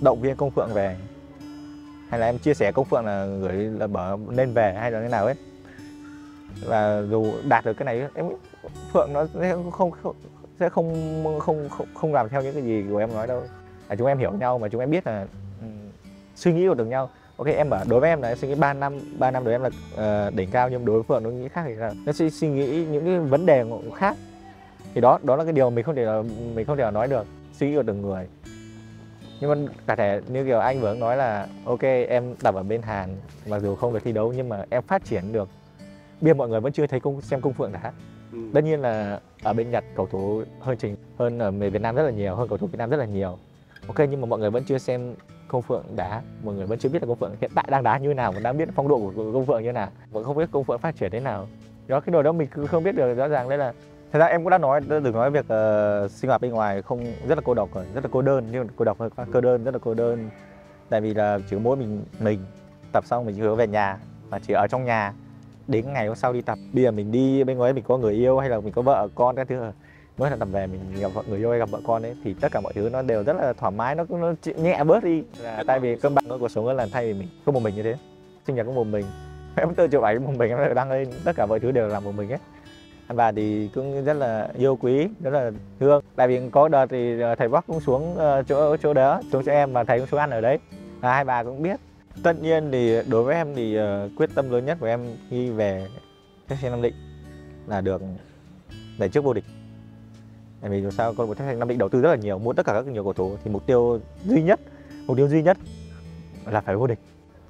động viên Công Phượng về, hay là em chia sẻ Công Phượng là gửi là bảo nên về hay là thế nào hết. Và dù đạt được cái này em Phượng nó sẽ không làm theo những cái gì của em nói đâu. Là chúng em hiểu nhau mà chúng em biết là suy nghĩ được nhau. Ok, em bảo đối với em là em suy nghĩ 3 năm đối với em là đỉnh cao, nhưng đối với Phượng nó nghĩ khác thì là nó sẽ suy nghĩ những cái vấn đề khác. Thì đó là cái điều mình không thể nói được, suy nghĩ của từng người. Nhưng mà cả thể như kiểu anh vừa nói là ok em tập ở bên Hàn mặc dù không được thi đấu nhưng mà em phát triển được. Bây giờ mọi người vẫn chưa thấy xem Công Phượng đã. Tất nhiên là ở bên Nhật cầu thủ hơn ở Việt Nam rất là nhiều, hơn cầu thủ Việt Nam rất là nhiều. Ok, nhưng mà mọi người vẫn chưa xem Công Phượng đá, mọi người vẫn chưa biết là Công Phượng hiện tại đang đá như thế nào, vẫn đang biết phong độ của Công Phượng như thế nào, vẫn không biết Công Phượng phát triển thế nào. Đó, cái đồ đó mình cứ không biết được rõ ràng. Đây là thật ra em cũng đã nói, đừng nói việc sinh hoạt bên ngoài không, rất là cô độc rồi, rất là cô đơn, nhưng cô độc hơn cô đơn, rất là cô đơn. Tại vì là chỉ mỗi mình tập xong mình chưa về nhà và chỉ ở trong nhà đến ngày hôm sau đi tập. Bây giờ mình đi bên ngoài mình có người yêu hay là mình có vợ con các thứ rồi, mới là tập về mình gặp người yêu hay gặp vợ con ấy thì tất cả mọi thứ nó đều rất là thoải mái, nó nhẹ bớt đi là tại vì cân bằng của cuộc sống là thay vì mình có một mình như thế. Sinh nhật có một mình, em tự chụp ảnh một mình em đăng lên, tất cả mọi thứ đều làm một mình ấy. Anh bà thì cũng rất là yêu quý, rất là thương. Tại vì có đợt thì thầy Bắc cũng xuống chỗ đó, xuống cho em và thầy cũng xuống ăn ở đấy. Và hai bà cũng biết. Tất nhiên thì đối với em thì quyết tâm lớn nhất của em khi về Thép Xanh Nam Định là được đẩy trước vô địch. Tại vì dù sao câu lạc bộ Thép Xanh Nam Định đầu tư rất là nhiều, mua tất cả các nhiều cầu thủ thì mục tiêu duy nhất là phải vô địch.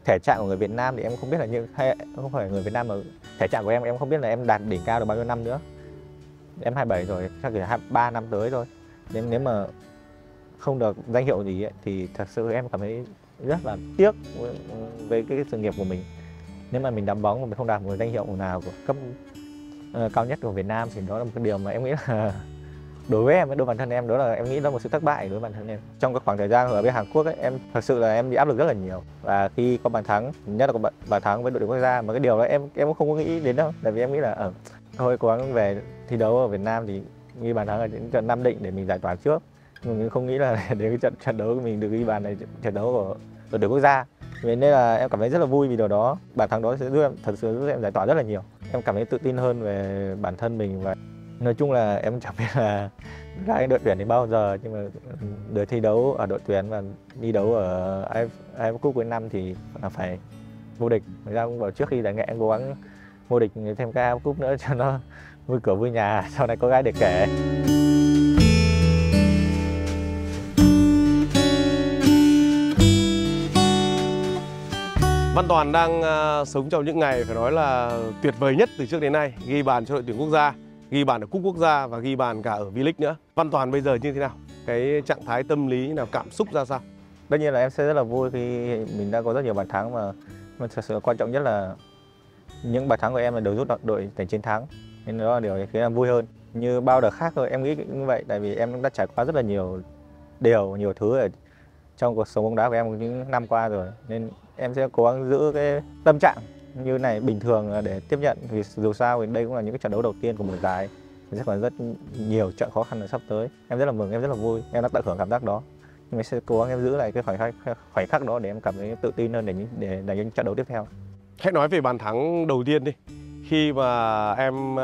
Thể trạng của người Việt Nam thì em không biết là như hay không phải người Việt Nam mà thể trạng của em không biết là em đạt đỉnh cao được bao nhiêu năm nữa. Em 27 rồi, chắc chỉ 3 năm tới thôi. Nếu mà không được danh hiệu gì ấy, thì thật sự em cảm thấy rất là tiếc với cái sự nghiệp của mình. Nếu mà mình đá bóng mà mình không đạt một danh hiệu nào của cấp cao nhất của Việt Nam thì đó là một cái điều mà em nghĩ là đối với em, đối với bản thân em, đó là em nghĩ đó là một sự thất bại đối với bản thân em. Trong cái khoảng thời gian ở bên Hàn Quốc ấy, em thật sự là em bị áp lực rất là nhiều. Và khi có bàn thắng, nhất là có bàn thắng với đội tuyển quốc gia, mà cái điều đó em cũng không có nghĩ đến đâu. Tại vì em nghĩ là thôi cố gắng về thi đấu ở Việt Nam thì ghi bàn thắng ở những trận Nam Định để mình giải tỏa trước. Mình không nghĩ là đến cái trận đấu của mình được ghi bàn này, trận đấu của đội tuyển quốc gia. Vì nên là em cảm thấy rất là vui vì điều đó. Bàn thắng đó sẽ giúp em thật sự giúp em giải tỏa rất là nhiều. Em cảm thấy tự tin hơn về bản thân mình và nói chung là em chẳng biết là ra cái đội tuyển đến bao giờ, nhưng mà được thi đấu ở đội tuyển và đi đấu ở AFF Cup cuối năm thì phải vô địch. Người ta cũng bảo trước khi giải nghệ em cố gắng vô địch thêm cái AFF Cup nữa cho nó vui cửa vui nhà, sau này có gái để kể. Văn Toàn đang sống trong những ngày phải nói là tuyệt vời nhất từ trước đến nay, ghi bàn cho đội tuyển quốc gia, ghi bàn ở cúp quốc gia và ghi bàn cả ở V-League nữa. Văn Toàn bây giờ như thế nào? Cái trạng thái tâm lý nào, cảm xúc ra sao? Tất nhiên là em sẽ rất là vui khi mình đã có rất nhiều bàn thắng mà thật sự quan trọng nhất là những bàn thắng của em là đều giúp đội giành chiến thắng, nên đó là điều khiến em vui hơn. Như bao đợt khác rồi em nghĩ như vậy, tại vì em đã trải qua rất là nhiều điều, nhiều thứ ở trong cuộc sống bóng đá của em những năm qua rồi, nên em sẽ cố gắng giữ cái tâm trạng như này bình thường để tiếp nhận, vì dù sao thì đây cũng là những cái trận đấu đầu tiên của mùa giải, sẽ còn rất nhiều trận khó khăn sắp tới. Em rất là mừng, em rất là vui, em đã tận hưởng cảm giác đó. Nhưng mà sẽ cố gắng em giữ lại cái khoảnh khắc đó để em cảm thấy tự tin hơn để đánh những trận đấu tiếp theo. Hãy nói về bàn thắng đầu tiên đi. Khi mà em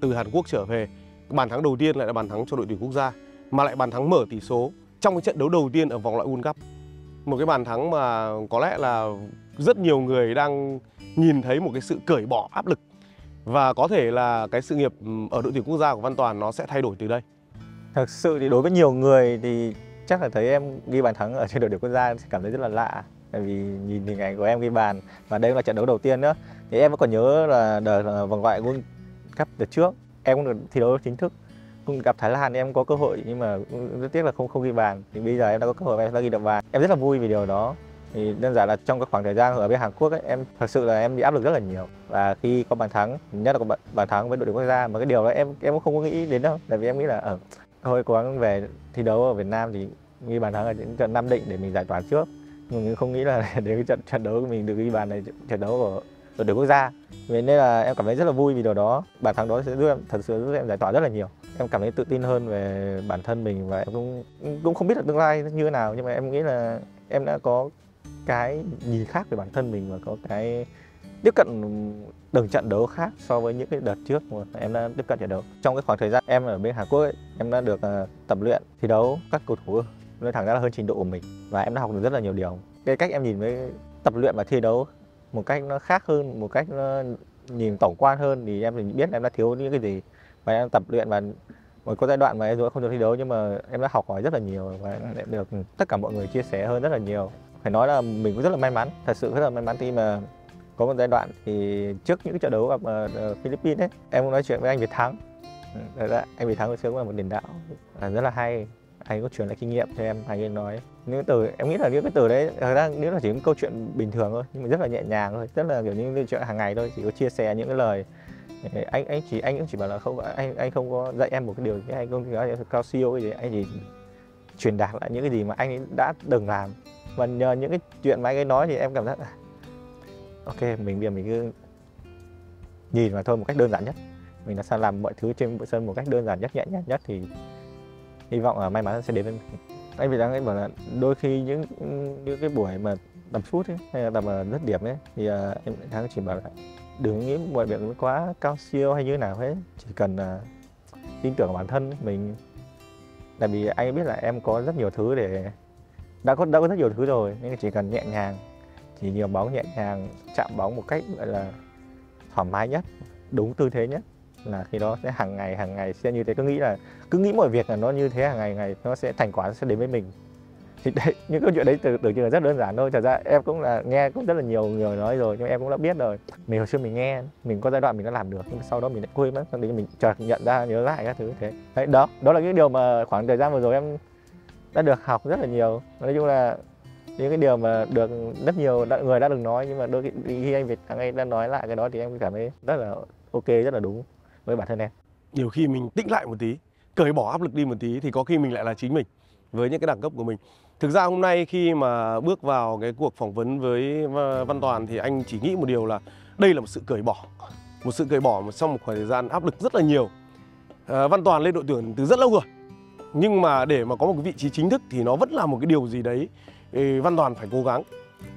từ Hàn Quốc trở về, bàn thắng đầu tiên lại là bàn thắng cho đội tuyển quốc gia, mà lại bàn thắng mở tỷ số trong cái trận đấu đầu tiên ở vòng loại World Cup. Một cái bàn thắng mà có lẽ là rất nhiều người đang nhìn thấy một cái sự cởi bỏ áp lực, và có thể là cái sự nghiệp ở đội tuyển quốc gia của Văn Toàn nó sẽ thay đổi từ đây. Thật sự thì đối với nhiều người thì chắc là thấy em ghi bàn thắng ở trên đội tuyển quốc gia em sẽ cảm thấy rất là lạ, tại vì nhìn hình ảnh của em ghi bàn và đây là trận đấu đầu tiên nữa. Thì em vẫn còn nhớ là đợt vòng loại World Cup đợt trước em cũng được thi đấu chính thức, cũng gặp Thái Lan em có cơ hội nhưng mà rất tiếc là không ghi bàn. Thì bây giờ em đã có cơ hội và em đã ghi được bàn, em rất là vui vì điều đó. Thì đơn giản là trong cái khoảng thời gian ở bên Hàn Quốc ấy, em thật sự là em bị áp lực rất là nhiều, và khi có bàn thắng, nhất là có bàn thắng với đội tuyển quốc gia, mà cái điều đó em cũng không có nghĩ đến đâu, tại vì em nghĩ là thôi cố gắng về thi đấu ở Việt Nam thì ghi bàn thắng ở những trận Nam Định để mình giải tỏa trước, nhưng không nghĩ là đến cái trận đấu của mình được ghi bàn này, trận đấu của đội tuyển quốc gia. Vì nên là em cảm thấy rất là vui vì điều đó, bàn thắng đó sẽ giúp em thật sự giúp em giải tỏa rất là nhiều. em cảm thấy tự tin hơn về bản thân mình, và em cũng không biết là tương lai như thế nào, nhưng mà em nghĩ là em đã có cái nhìn khác về bản thân mình và có cái tiếp cận từng trận đấu khác so với những cái đợt trước mà em đã tiếp cận trận đấu. Trong cái khoảng thời gian em ở bên Hàn Quốc ấy, em đã được tập luyện, thi đấu các cầu thủ, nói thẳng ra là hơn trình độ của mình, và em đã học được rất là nhiều điều. Cái cách em nhìn với tập luyện và thi đấu một cách nó khác hơn, một cách nó nhìn tổng quan hơn, thì em biết em đã thiếu những cái gì, và em tập luyện và một có giai đoạn mà em dù không được thi đấu nhưng mà em đã học hỏi rất là nhiều, và em được tất cả mọi người chia sẻ hơn rất là nhiều. Phải nói là mình cũng rất là may mắn, thật sự rất là may mắn khi mà có một giai đoạn thì trước những cái trận đấu gặp Philippines ấy, em cũng nói chuyện với anh Việt Thắng. Anh Việt Thắng hồi xưa cũng là một tiền đạo rất là hay, anh có truyền lại kinh nghiệm cho em, anh ấy nói những từ, em nghĩ là những cái từ đấy thật ra nếu là chỉ những câu chuyện bình thường thôi, nhưng mà rất là nhẹ nhàng thôi, rất là kiểu những chuyện hàng ngày thôi, chỉ có chia sẻ những cái lời. Anh cũng chỉ bảo là không, anh không có dạy em một cái điều gì, anh không nói cao siêu cái gì, anh chỉ truyền đạt lại những cái gì mà anh ấy đã từng làm, và nhờ những cái chuyện mà anh ấy nói thì em cảm giác ok, mình bây giờ mình cứ nhìn vào thôi một cách đơn giản nhất, mình đã sao làm mọi thứ trên sân một cách đơn giản nhất, nhẹ nhàng nhất, thì hy vọng là may mắn sẽ đến với mình. Anh Việt Thắng ấy bảo là đôi khi những cái buổi mà tập sút ấy, hay là tập dứt điểm ấy, thì em Thắng chỉ bảo là đừng nghĩ mọi việc quá cao siêu hay như thế nào hết, chỉ cần tin tưởng vào bản thân mình, tại vì anh biết là em có rất nhiều thứ để đã có rất nhiều thứ rồi, nên chỉ cần nhẹ nhàng, chỉ nhiều bóng nhẹ nhàng, chạm bóng một cách gọi là thoải mái nhất, đúng tư thế nhất, là khi đó sẽ hàng ngày sẽ như thế. Cứ nghĩ mọi việc là nó như thế hàng ngày nó sẽ thành quả, nó sẽ đến với mình. Thì đấy, những câu chuyện đấy tưởng chừng là rất đơn giản thôi, thật ra em cũng là nghe cũng rất là nhiều người nói rồi, nhưng em cũng đã biết rồi. Mình hồi xưa mình nghe, mình có giai đoạn mình đã làm được, nhưng sau đó mình lại quên mất, sau đấy mình chợt nhận ra, nhớ lại các thứ thế. Đấy, đó là những điều mà khoảng thời gian vừa rồi em đã được học rất là nhiều. Nói chung là những cái điều mà được rất nhiều người đã đừng nói, nhưng mà đôi khi anh Việt Thắng anh đã nói lại cái đó thì em cảm thấy rất là ok, rất là đúng với bản thân em. Nhiều khi mình tĩnh lại một tí, cởi bỏ áp lực đi một tí, thì có khi mình lại là chính mình với những cái đẳng cấp của mình. Thực ra hôm nay khi mà bước vào cái cuộc phỏng vấn với Văn Toàn thì anh chỉ nghĩ một điều là đây là một sự cởi bỏ. Một sự cởi bỏ sau một khoảng thời gian áp lực rất là nhiều. Văn Toàn lên đội tuyển từ rất lâu rồi, nhưng mà để mà có một cái vị trí chính thức thì nó vẫn là một cái điều gì đấy Văn Toàn phải cố gắng.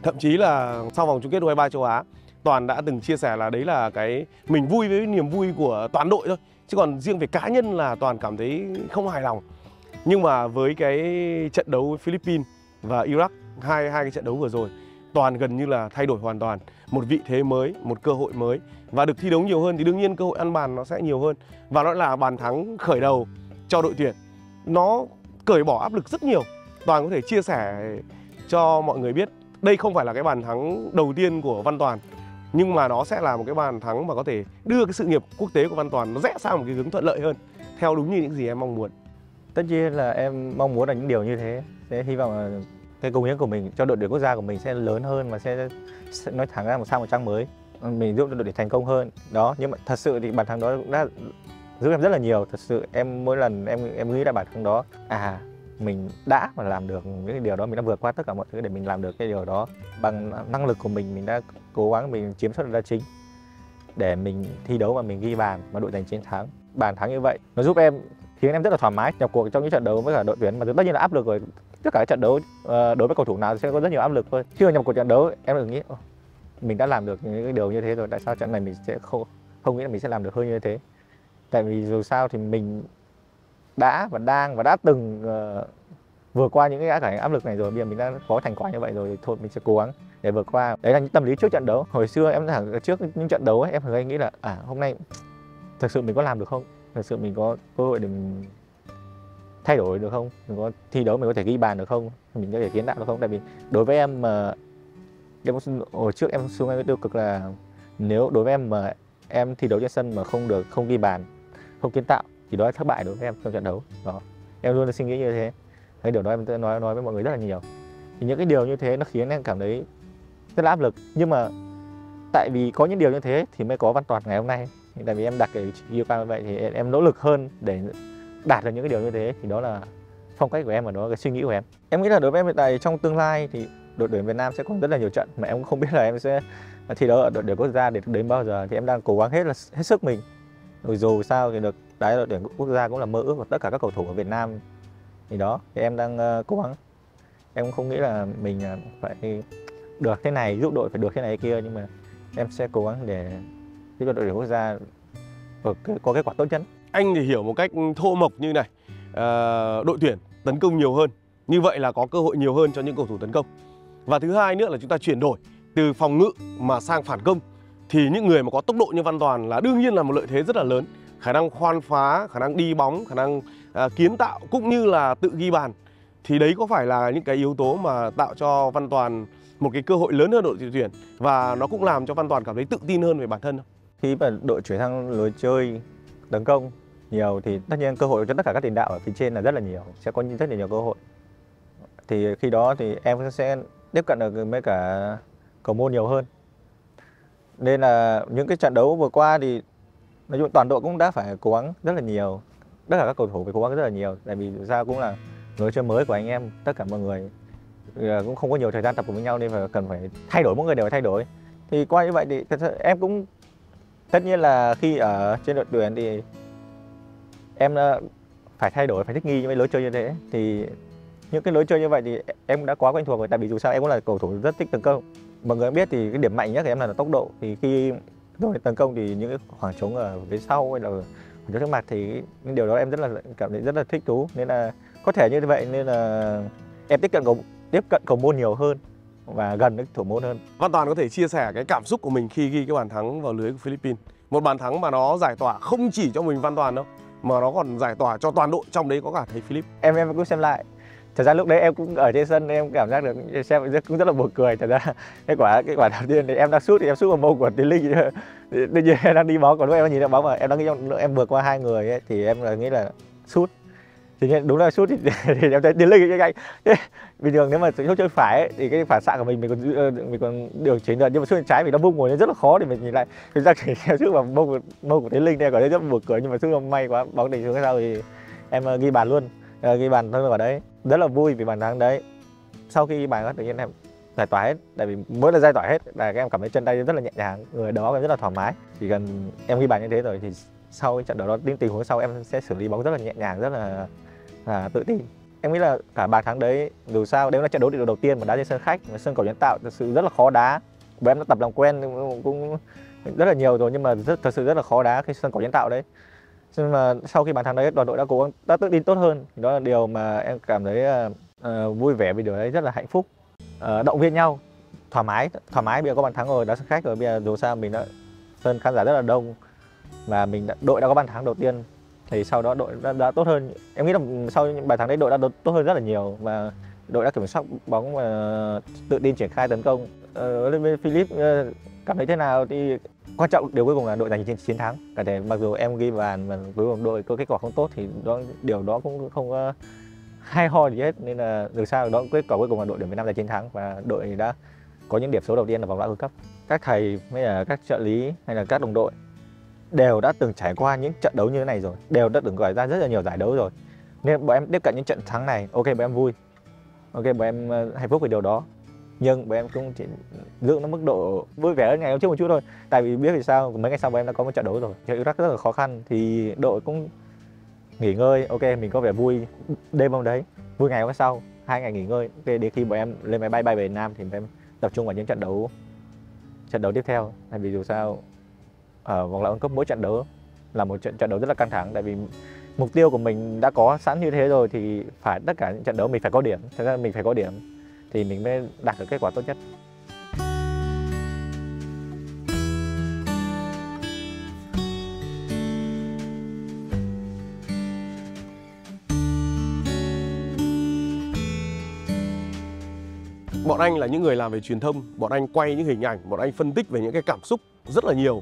Thậm chí là sau vòng chung kết U23 châu Á, Toàn đã từng chia sẻ là đấy là cái mình vui với niềm vui của toàn đội thôi, chứ còn riêng về cá nhân là Toàn cảm thấy không hài lòng. Nhưng mà với cái trận đấu với Philippines và Iraq, hai cái trận đấu vừa rồi, Toàn gần như là thay đổi hoàn toàn, một vị thế mới, một cơ hội mới, và được thi đấu nhiều hơn thì đương nhiên cơ hội ăn bàn nó sẽ nhiều hơn, và đó là bàn thắng khởi đầu cho đội tuyển. Nó cởi bỏ áp lực rất nhiều. Toàn có thể chia sẻ cho mọi người biết đây không phải là cái bàn thắng đầu tiên của Văn Toàn, nhưng mà nó sẽ là một cái bàn thắng mà có thể đưa cái sự nghiệp quốc tế của Văn Toàn nó rẽ sang một cái hướng thuận lợi hơn, theo đúng như những gì em mong muốn. Tất nhiên là em mong muốn là những điều như thế, thế hy vọng là cái công hiến của mình cho đội tuyển quốc gia của mình sẽ lớn hơn và sẽ nói thẳng ra sang một trang mới, mình giúp cho đội tuyển thành công hơn. Đó, nhưng mà thật sự thì bàn thắng đó cũng đã giúp em rất là nhiều. Thật sự em mỗi lần em nghĩ lại bàn thắng đó, mình đã mà làm được những cái điều đó, mình đã vượt qua tất cả mọi thứ để mình làm được cái điều đó. Bằng năng lực của mình đã cố gắng, mình chiếm suất đá chính để mình thi đấu và mình ghi bàn và đội giành chiến thắng. Bàn thắng như vậy nó giúp em, khiến em rất là thoải mái nhập cuộc trong những trận đấu với cả đội tuyển, mà tất nhiên là áp lực rồi, tất cả các trận đấu đối với cầu thủ nào sẽ có rất nhiều áp lực thôi. Khi mà nhập cuộc trận đấu em được nghĩ mình đã làm được những cái điều như thế rồi, tại sao trận này mình sẽ không nghĩ là mình sẽ làm được hơn như thế. Tại vì dù sao thì mình đã và đang và đã từng vượt qua những cái áp lực này rồi, bây giờ mình đã có thành quả như vậy rồi, thôi mình sẽ cố gắng để vượt qua. Đấy là những tâm lý trước trận đấu. Hồi xưa em thẳng trước những trận đấu ấy, em thường hay nghĩ là hôm nay thực sự mình có làm được không, thực sự mình có cơ hội để mình thay đổi được không, mình có thi đấu mình có thể ghi bàn được không, mình có thể kiến tạo được không. Tại vì đối với em mà hồi trước em xuống em tiêu cực là nếu đối với em mà em thi đấu trên sân mà không ghi bàn, không kiến tạo thì đó là thất bại đối với em trong trận đấu. Đó, em luôn suy nghĩ như thế. Cái điều đó em nói với mọi người rất là nhiều. Thì những cái điều như thế nó khiến em cảm thấy rất là áp lực, nhưng mà tại vì có những điều như thế thì mới có Văn Toàn ngày hôm nay. Tại vì em đặt cái yêu cầu như vậy thì em nỗ lực hơn để đạt được những cái điều như thế, thì đó là phong cách của em và đó là cái suy nghĩ của em. Em nghĩ là đối với em hiện tại trong tương lai thì đội tuyển Việt Nam sẽ còn rất là nhiều trận mà em cũng không biết là em sẽ thi đấu ở đội tuyển quốc gia để đến bao giờ, thì em đang cố gắng hết sức mình. Rồi dù sao thì được đấy, đội tuyển quốc gia cũng là mơ ước của tất cả các cầu thủ ở Việt Nam. Thì đó, thì em đang cố gắng. Em không nghĩ là mình phải được thế này, giúp đội phải được thế này kia, nhưng mà em sẽ cố gắng để giúp đội tuyển quốc gia có kết quả tốt nhất. Anh thì hiểu một cách thô mộc như này, đội tuyển tấn công nhiều hơn, như vậy là có cơ hội nhiều hơn cho những cầu thủ tấn công. Và thứ hai nữa là chúng ta chuyển đổi từ phòng ngự mà sang phản công, thì những người mà có tốc độ như Văn Toàn là đương nhiên là một lợi thế rất là lớn. Khả năng khoan phá, khả năng đi bóng, khả năng kiến tạo cũng như là tự ghi bàn. Thì đấy có phải là những cái yếu tố mà tạo cho Văn Toàn một cái cơ hội lớn hơn đội tuyển và nó cũng làm cho Văn Toàn cảm thấy tự tin hơn về bản thân không? Khi mà đội chuyển sang lối chơi tấn công nhiều thì tất nhiên cơ hội cho tất cả các tiền đạo ở phía trên là rất là nhiều, sẽ có rất là nhiều cơ hội. Thì khi đó thì em sẽ tiếp cận được với cả cầu môn nhiều hơn. Nên là những cái trận đấu vừa qua thì nói chung toàn đội cũng đã phải cố gắng rất là nhiều, tất cả các cầu thủ phải cố gắng rất là nhiều, tại vì sao cũng là lối chơi mới của anh em, tất cả mọi người cũng không có nhiều thời gian tập cùng với nhau nên phải cần phải thay đổi, mỗi người đều phải thay đổi. Thì qua như vậy thì thật sự em cũng tất nhiên là khi ở trên đội tuyển thì em phải thay đổi, phải thích nghi với lối chơi như thế. Thì những cái lối chơi như vậy thì em đã quá quen thuộc rồi, tại vì dù sao em cũng là cầu thủ rất thích tấn công. Mọi người biết thì cái điểm mạnh nhất của em là tốc độ, thì khi đội tấn công thì những cái khoảng trống ở phía sau hay là khoảng trống trước mặt thì những điều đó em rất là cảm thấy rất là thích thú, nên là có thể như vậy nên là em tiếp cận cầu môn nhiều hơn và gần đến thủ môn hơn. Văn Toàn có thể chia sẻ cái cảm xúc của mình khi ghi cái bàn thắng vào lưới của Philippines, một bàn thắng mà nó giải tỏa không chỉ cho mình Văn Toàn đâu mà nó còn giải tỏa cho toàn đội, trong đấy có cả thầy Philip. Em cũng xem lại. Thật ra lúc đấy em cũng ở trên sân, em cảm giác được xem cũng rất là buồn cười. Thật ra cái quả đầu tiên thì em đang sút, thì em sút vào mông của Tiến Linh, đương nhiên em đang đi bóng, còn lúc em nhìn được bóng mà em đang nghĩ em vượt qua hai người ấy, thì em là nghĩ là sút. Thì đúng là sút thì em thấy Tiến Linh như anh. Bình thường nếu mà sút chơi phải ấy, thì cái phản xạ của mình còn điều chỉnh được, nhưng mà sút trái mình nó bung rồi nên rất là khó để mình nhìn lại. Thực ra thì em sút vào mông của Tiến Linh này có rất buồn cười, nhưng mà sút may quá, bóng đỉnh xuống sau thì em ghi bàn luôn. Ghi bàn thôi vào đấy, rất là vui vì bàn thắng đấy. Sau khi ghi bàn tự nhiên em giải tỏa hết, tại vì mỗi lần giải tỏa hết là các em cảm thấy chân tay rất là nhẹ nhàng, người đó em rất là thoải mái. Chỉ cần em ghi bàn như thế rồi thì sau cái trận đấu đó, tình huống sau em sẽ xử lý bóng rất là nhẹ nhàng, rất là tự tin. Em nghĩ là cả bàn thắng đấy, dù sao đấy là trận đấu đầu tiên mà đá trên sân khách, sân cầu nhân tạo thật sự rất là khó đá. Và em đã tập làm quen cũng rất là nhiều rồi, nhưng mà thật sự rất là khó đá cái sân cầu nhân tạo đấy. Nhưng mà sau khi bàn thắng đấy, đoàn đội đã cố gắng, đã tự tin tốt hơn. Đó là điều mà em cảm thấy vui vẻ vì điều đấy, rất là hạnh phúc. Động viên nhau, thoải mái bây giờ có bàn thắng rồi, đã sân khách rồi, bây giờ dù sao mình đã sân khán giả rất là đông và đội đã có bàn thắng đầu tiên, thì sau đó đội đã tốt hơn. Em nghĩ là sau những bàn thắng đấy đội đã tốt hơn rất là nhiều và đội đã kiểm soát bóng và tự tin triển khai tấn công. Huấn luyện viên Philip cảm thấy thế nào thì quan trọng điều cuối cùng là đội giành chiến thắng. Cả thể mặc dù em ghi bàn mà cuối cùng đội có kết quả không tốt thì điều đó cũng không hay ho gì hết, nên là dù sao đó kết quả cuối cùng là đội tuyển Việt Nam giành chiến thắng và đội đã có những điểm số đầu tiên ở vòng loại World Cup. Các thầy hay là các trợ lý hay là các đồng đội đều đã từng trải qua những trận đấu như thế này rồi, đều đã từng gọi ra rất là nhiều giải đấu rồi, nên bọn em tiếp cận những trận thắng này, ok bọn em vui, ok bọn em hạnh phúc về điều đó. Nhưng bọn em cũng chỉ giữ nó mức độ vui vẻ hơn ngày hôm trước một chút thôi. Tại vì biết vì sao, mấy ngày sau bọn em đã có một trận đấu rồi, Iraq rất là khó khăn, thì đội cũng nghỉ ngơi, ok mình có vẻ vui đêm hôm đấy, vui ngày hôm sau, 2 ngày nghỉ ngơi, ok đến khi bọn em lên máy bay bay về Việt Nam thì bọn em tập trung vào những trận đấu tiếp theo. Tại vì dù sao ở vòng loại World Cup mỗi trận đấu là một trận đấu rất là căng thẳng, tại vì mục tiêu của mình đã có sẵn như thế rồi thì phải tất cả những trận đấu mình phải có điểm, thật ra mình phải có điểm thì mình mới đạt được kết quả tốt nhất. Bọn anh là những người làm về truyền thông, bọn anh quay những hình ảnh, bọn anh phân tích về những cái cảm xúc rất là nhiều.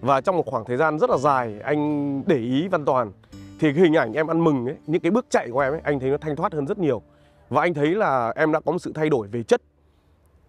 Và trong một khoảng thời gian rất là dài, anh để ý Văn Toàn thì cái hình ảnh em ăn mừng ấy, những cái bước chạy của em ấy, anh thấy nó thanh thoát hơn rất nhiều. Và anh thấy là em đã có một sự thay đổi về chất.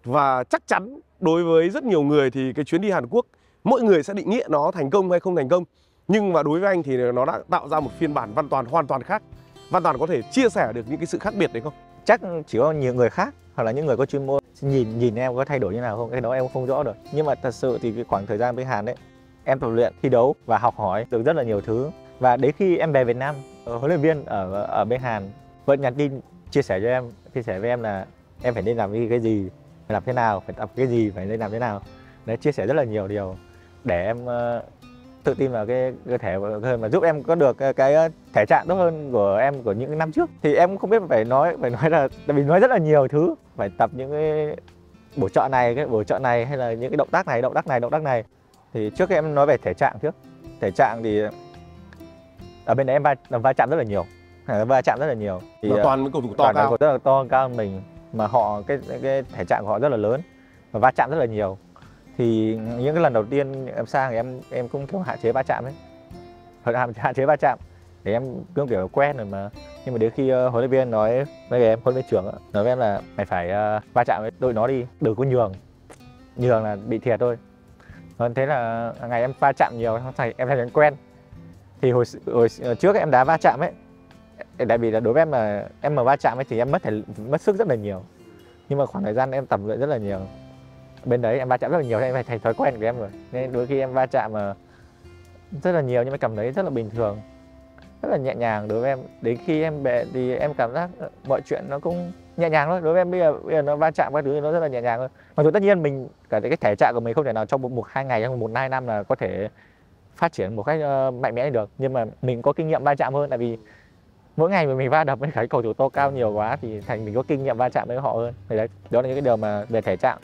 Và chắc chắn đối với rất nhiều người thì cái chuyến đi Hàn Quốc, mỗi người sẽ định nghĩa nó thành công hay không thành công. Nhưng mà đối với anh thì nó đã tạo ra một phiên bản Văn Toàn hoàn toàn khác. Văn Toàn có thể chia sẻ được những cái sự khác biệt đấy không? Chắc chỉ có nhiều người khác hoặc là những người có chuyên môn nhìn em có thay đổi như nào không, cái đó em không rõ được. Nhưng mà thật sự thì cái khoảng thời gian với Hàn ấy, em tập luyện, thi đấu và học hỏi được rất là nhiều thứ. Và đến khi em về Việt Nam, huấn luyện viên ở bên Hàn vẫn nhắn tin chia sẻ cho em, chia sẻ với em là em phải nên làm cái gì, phải làm thế nào, phải tập cái gì, phải nên làm thế nào. Đấy, chia sẻ rất là nhiều điều để em tự tin vào cái cơ thể hơn và giúp em có được cái thể trạng tốt hơn của em của những năm trước. Thì em không biết phải nói là tại vì nói rất là nhiều thứ, phải tập những cái buổi chọn này, cái buổi chọn này hay là những cái động tác này. Thì trước em nói về thể trạng trước. Thể trạng thì ở bên đấy em va chạm rất là nhiều. Thì toàn với cầu thủ to cao. Rất là to cao hơn mình mà họ cái thể trạng của họ rất là lớn và va chạm rất là nhiều. Thì những cái lần đầu tiên em sang thì em cũng kiểu hạn chế va chạm đấy. Để em cứ kiểu quen rồi mà. Nhưng mà đến khi huấn luyện viên nói với em, huấn luyện viên trưởng nói với em là mày phải va chạm với đội nó đi, đừng có nhường. Nhường là bị thiệt thôi. Thế là ngày em va chạm nhiều, em thành quen. Thì hồi trước em đá va chạm ấy, tại vì là đối với em là em mà va chạm ấy thì em mất sức rất là nhiều. Nhưng mà khoảng thời gian em tập luyện rất là nhiều. Bên đấy em va chạm rất là nhiều, em thành thói quen của em rồi. Nên đôi khi em va chạm mà rất là nhiều nhưng mà cảm thấy rất là bình thường, rất là nhẹ nhàng đối với em. Đến khi em về thì em cảm giác mọi chuyện nó cũng nhẹ nhàng thôi. Đối với em bây giờ nó va chạm các thứ nó rất là nhẹ nhàng thôi. Mặc dù tất nhiên mình cả cái thể trạng của mình không thể nào trong một 2 ngày, trong 1-2 năm là có thể phát triển một cách mạnh mẽ được, nhưng mà mình có kinh nghiệm va chạm hơn. Tại vì mỗi ngày mà mình va đập với cái cầu thủ to cao nhiều quá thì thành mình có kinh nghiệm va chạm với họ hơn. Thì đấy, đó là những cái điều mà về thể trạng.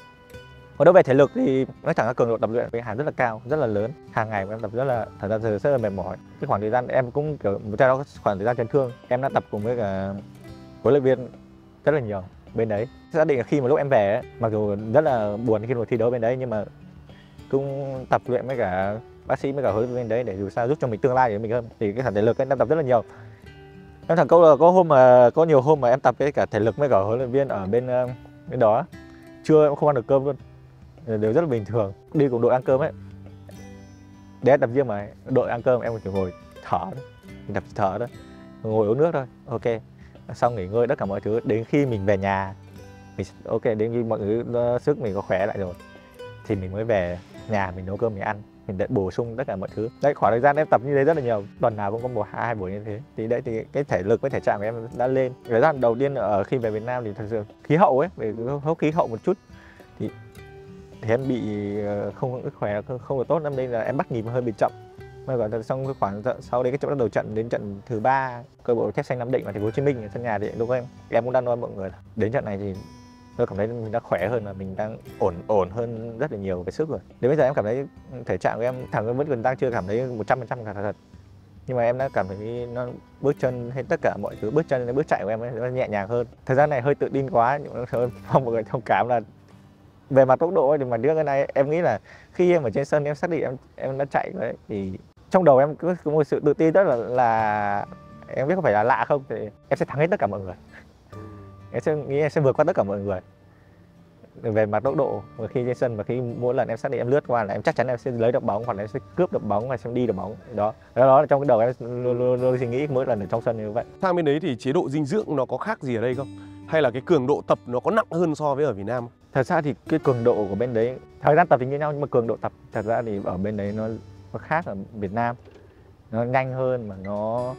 Còn đối với thể lực thì nói thẳng là cường độ tập luyện với Hàn rất là cao, rất là lớn. Hàng ngày em tập thật ra rất là mệt mỏi. Cái khoảng thời gian em cũng kiểu trong đó khoảng thời gian chấn thương, em đã tập cùng với cả huấn luyện viên rất là nhiều bên đấy. Xác định là khi mà lúc em về ấy, mặc dù rất là buồn khi mà thi đấu bên đấy nhưng mà cũng tập luyện với cả bác sĩ với cả huấn luyện viên đấy để dù sao giúp cho mình tương lai của mình hơn. Thì cái phần thể lực em tập rất là nhiều. Em thẳng câu là có nhiều hôm mà em tập cái cả thể lực với cả huấn luyện viên ở bên đó, trưa em không ăn được cơm luôn. Đều rất là bình thường. Đi cùng đội ăn cơm ấy, để tập riêng mà đội ăn cơm em chỉ ngồi thở thôi, mình tập thở thôi, ngồi uống nước thôi, ok. Xong nghỉ ngơi tất cả mọi thứ, đến khi mình về nhà, mình, ok, đến khi mọi thứ sức mình có khỏe lại rồi, thì mình mới về nhà mình nấu cơm mình ăn, mình để bổ sung tất cả mọi thứ. Đấy, khoảng thời gian em tập như thế rất là nhiều, tuần nào cũng có 1-2 buổi như thế. Thì đấy thì cái thể lực với thể trạng của em đã lên. Thời gian đầu tiên ở khi về Việt Nam thì thật sự khí hậu ấy, về khí hậu một chút thì em bị không khỏe, không được tốt lắm nên là em bắt nhịp hơi bị chậm. Mà còn xong khoảng sau đấy cái trận đầu trận đến trận thứ 3 câu lạc bộ Thép Xanh Nam Định và Thành phố Hồ Chí Minh ở sân nhà thì lúc em cũng đang nói mọi người đến trận này thì tôi cảm thấy mình đã khỏe hơn và mình đang ổn hơn rất là nhiều về sức rồi. Đến bây giờ em cảm thấy thể trạng của em thẳng vẫn còn đang chưa cảm thấy 100% là thật, nhưng mà em đã cảm thấy nó bước chân hay tất cả mọi thứ, bước chân bước chạy của em ấy, nó nhẹ nhàng hơn. Thời gian này hơi tự tin quá nhưng mà mong mọi người thông cảm là về mặt tốc độ thì mà đứa cái này em nghĩ là khi em ở trên sân em xác định em đã chạy rồi đấy, thì trong đầu em cứ có một sự tự tin rất là em biết không phải là lạ không thì em sẽ thắng hết tất cả mọi người, em sẽ nghĩ em sẽ vượt qua tất cả mọi người về mặt tốc độ. Và khi trên sân và khi mỗi lần em xác định em lướt qua là em chắc chắn em sẽ lấy được bóng hoặc là em sẽ cướp được bóng và em đi được bóng. Đó là trong cái đầu em luôn suy nghĩ mỗi lần ở trong sân như vậy. Sang bên đấy thì chế độ dinh dưỡng nó có khác gì ở đây không? Hay là cái cường độ tập nó có nặng hơn so với ở Việt Nam? Thật ra thì cái cường độ của bên đấy, thời gian tập thì như nhau nhưng mà cường độ tập thật ra thì ở bên đấy nó khác ở Việt Nam. Nó nhanh hơn mà nó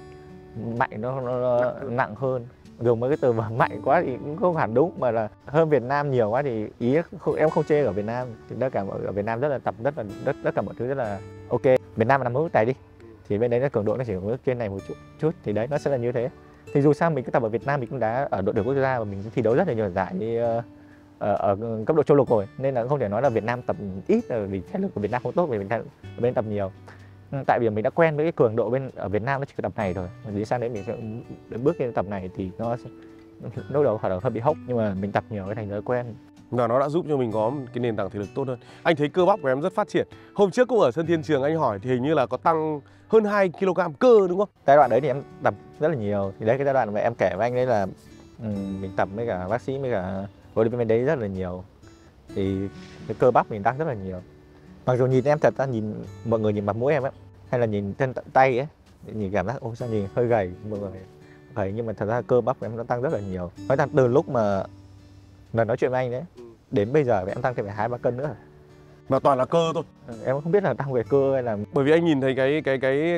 mạnh, nó nặng hơn. Dùng mấy cái từ mà mạnh quá thì cũng không hẳn đúng mà là hơn Việt Nam nhiều quá thì ý em không chê ở Việt Nam. Thì tất cả ở Việt Nam rất là tập tất cả mọi thứ rất là ok. Việt Nam là nằm ở mức này đi thì bên đấy nó cường độ nó chỉ ở mức trên này một chút thì đấy nó sẽ là như thế. Thì dù sao mình cũng tập ở Việt Nam, mình cũng đã ở đội tuyển quốc gia và mình cũng thi đấu rất là nhiều giải đi ở cấp độ châu lục rồi nên là không thể nói là Việt Nam tập ít vì thể lực của Việt Nam không tốt, vì bên tập nhiều. Tại vì mình đã quen với cái cường độ bên ở Việt Nam nó chỉ tập này rồi, mà dưới sang đấy mình sẽ đến bước lên tập này thì nó lúc đầu khả năng hơi bị hốc nhưng mà mình tập nhiều cái thành thói quen là nó đã giúp cho mình có cái nền tảng thể lực tốt hơn. Anh thấy cơ bắp của em rất phát triển. Hôm trước cũng ở sân Thiên Trường anh hỏi thì hình như là có tăng hơn 2 kg cơ đúng không? Giai đoạn đấy thì em tập rất là nhiều. Thì đấy cái giai đoạn mà em kể với anh đấy là mình tập với cả bác sĩ với cả huấn luyện viên đấy rất là nhiều. Thì cái cơ bắp mình tăng rất là nhiều. Mặc dù nhìn em thật ra nhìn mọi người nhìn mặt mũi em ấy hay là nhìn chân tay ấy nhìn cảm giác ôi sao nhìn hơi gầy mọi người gầy nhưng mà thật ra cơ bắp của em nó tăng rất là nhiều. Nói thật từ lúc mà nói chuyện với anh đấy đến bây giờ em tăng thêm phải 2-3 cân nữa. mà toàn là cơ thôi. Em không biết là tăng về cơ hay là... Bởi vì anh nhìn thấy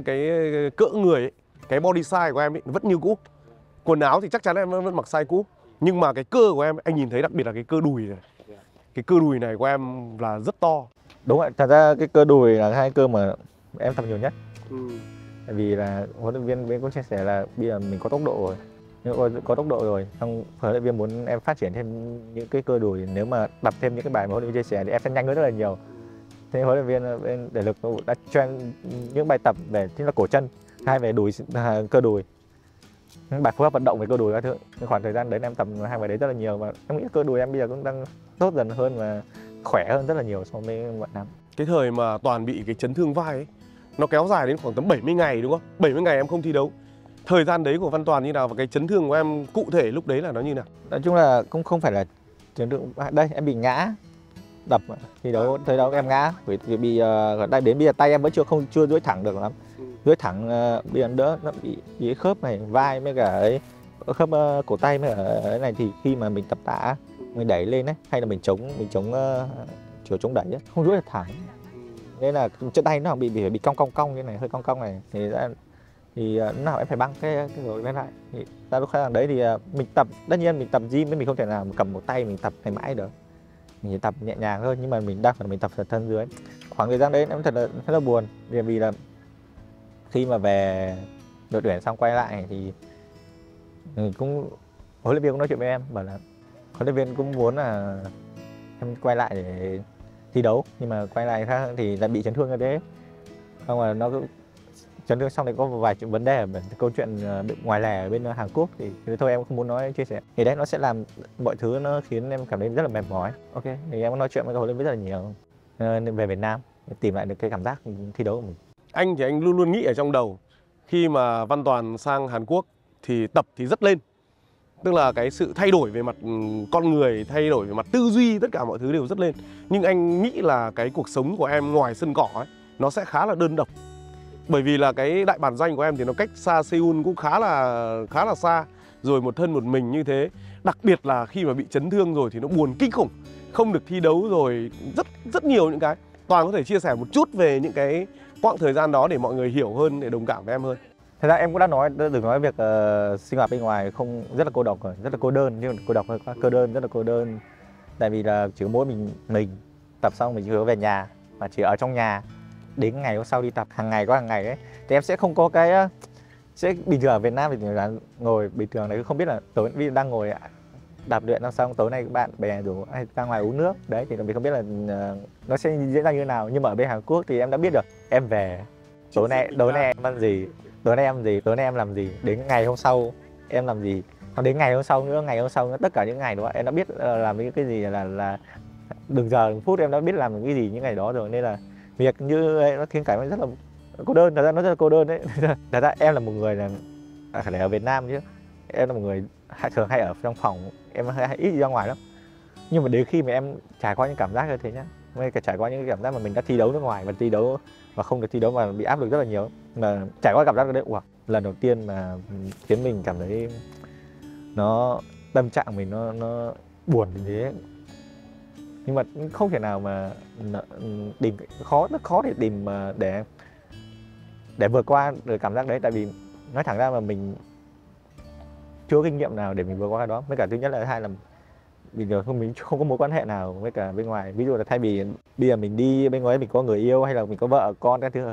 cái cỡ người ấy, cái body size của em ấy vẫn như cũ. Quần áo thì chắc chắn em vẫn mặc size cũ. Nhưng mà cái cơ của em, anh nhìn thấy đặc biệt là cái cơ đùi này. Cái cơ đùi này của em là rất to. Đúng rồi, thật ra cái cơ đùi là hai cơ mà em tập nhiều nhất. Tại vì là huấn luyện viên cũng chia sẻ là bây giờ mình có tốc độ rồi. Có tốc độ rồi, xong huấn luyện viên muốn em phát triển thêm những cái cơ đùi. Nếu mà đọc thêm những cái bài mà huấn luyện viên chia sẻ thì em sẽ nhanh hơn rất là nhiều. Thế huấn luyện viên bên thể lực đã cho em những bài tập về chính là cổ chân, hai về đùi, cơ đùi, bài phối hợp vận động về cơ đùi các thứ. Khoảng thời gian đấy em tập hai bài đấy rất là nhiều và em nghĩ cơ đùi em bây giờ cũng đang tốt dần hơn và khỏe hơn rất là nhiều so với mọi năm. Cái thời mà Toàn bị cái chấn thương vai ấy, nó kéo dài đến khoảng tầm 70 ngày đúng không? 70 ngày em không thi đấu. Thời gian đấy của Văn Toàn như nào và cái chấn thương của em cụ thể lúc đấy là nó như nào? Nói chung là cũng không phải là chấn thương. Đây em bị ngã, đập thì đó thời đó em ngã vì đây đến bây giờ tay em vẫn chưa duỗi thẳng được lắm. Duỗi thẳng bây giờ đỡ nó bị khớp này, vai với cả ấy, khớp cổ tay với cả này thì khi mà mình tập tạ mình đẩy lên đấy hay là mình chống chiều chống đẩy ấy, không duỗi được thẳng. Nên là chân tay nó bị cong như này, hơi cong này thì nào em phải băng cái gối bên lại. Thì ta lúc khác đấy thì mình tập, tất nhiên mình tập gym nên mình không thể nào cầm một tay mình tập hay mãi được. Mình chỉ tập nhẹ nhàng hơn nhưng mà mình đa phần mình tập thân dưới. Khoảng thời gian đấy em thật là buồn vì là khi mà về đội tuyển xong quay lại thì cũng huấn luyện viên cũng nói chuyện với em bảo là huấn luyện viên cũng muốn là em quay lại để thi đấu nhưng mà quay lại khác thì lại bị chấn thương như thế. Không là nó cứ chấn thương xong thì có vài chuyện vấn đề về câu chuyện ngoài lề ở bên Hàn Quốc thì thôi em không muốn nói chia sẻ. Thì đấy nó sẽ làm mọi thứ nó khiến em cảm thấy rất là mệt mỏi. Ok, thì em nói chuyện với huấn luyện viên rất là nhiều. Nên về Việt Nam tìm lại được cái cảm giác thi đấu của mình. Anh thì anh luôn luôn nghĩ ở trong đầu khi mà Văn Toàn sang Hàn Quốc thì tập thì rất lên. Tức là cái sự thay đổi về mặt con người, thay đổi về mặt tư duy, tất cả mọi thứ đều rất lên. Nhưng anh nghĩ là cái cuộc sống của em ngoài sân cỏ ấy, nó sẽ khá là đơn độc. Bởi vì là cái đại bản doanh của em thì nó cách xa Seoul cũng khá là xa. Rồi một thân một mình như thế. Đặc biệt là khi mà bị chấn thương rồi thì nó buồn kinh khủng. Không được thi đấu rồi rất nhiều những cái. Toàn có thể chia sẻ một chút về những cái quãng thời gian đó để mọi người hiểu hơn, để đồng cảm với em hơn. Thật ra em cũng đã nói, đừng nói việc sinh hoạt bên ngoài không rất là cô độc rồi, rất là cô đơn, nhưng cô độc hơi quá, cô đơn, rất là cô đơn. Tại vì là chỉ mỗi mình tập xong mình chưa về nhà, mà chỉ ở trong nhà. Đến ngày hôm sau đi tập hàng ngày đấy thì em sẽ không có cái sẽ bình thường ở Việt Nam thì là ngồi bình thường đấy, không biết là tối vì đang ngồi đạp luyện xong tối nay bạn bè rủ hay ra ngoài uống nước đấy thì mình không biết là nó sẽ diễn ra như thế nào. Nhưng mà ở bên Hàn Quốc thì em đã biết được em về tối nay em ăn gì, tối nay em làm gì, đến ngày hôm sau em làm gì, đến ngày hôm sau nữa tất cả những ngày đó em đã biết làm cái gì là đường giờ đường phút em đã biết làm cái gì những ngày đó rồi. Nên là việc như nó khiến cảnh rất là cô đơn, thật ra nó rất là cô đơn đấy. Thật ra em là một người là phải ở Việt Nam chứ, em là một người thường hay ở trong phòng, em hay ít ra ngoài lắm. Nhưng mà đến khi mà em trải qua những cảm giác như thế nhá, ngay cả trải qua những cảm giác mà mình đã thi đấu nước ngoài và thi đấu và không được thi đấu mà bị áp lực rất là nhiều, mà trải qua cảm giác đấy, lần đầu tiên mà khiến mình cảm thấy nó tâm trạng mình nó buồn như thế. Nhưng mà không thể nào mà rất khó để tìm để vượt qua được cảm giác đấy. Tại vì nói thẳng ra mà mình chưa có kinh nghiệm nào để mình vượt qua cái đó. Với cả thứ nhất là hai là mình không có mối quan hệ nào với cả bên ngoài. Ví dụ là thay vì bây giờ mình đi bên ngoài mình có người yêu hay là mình có vợ con các thứ,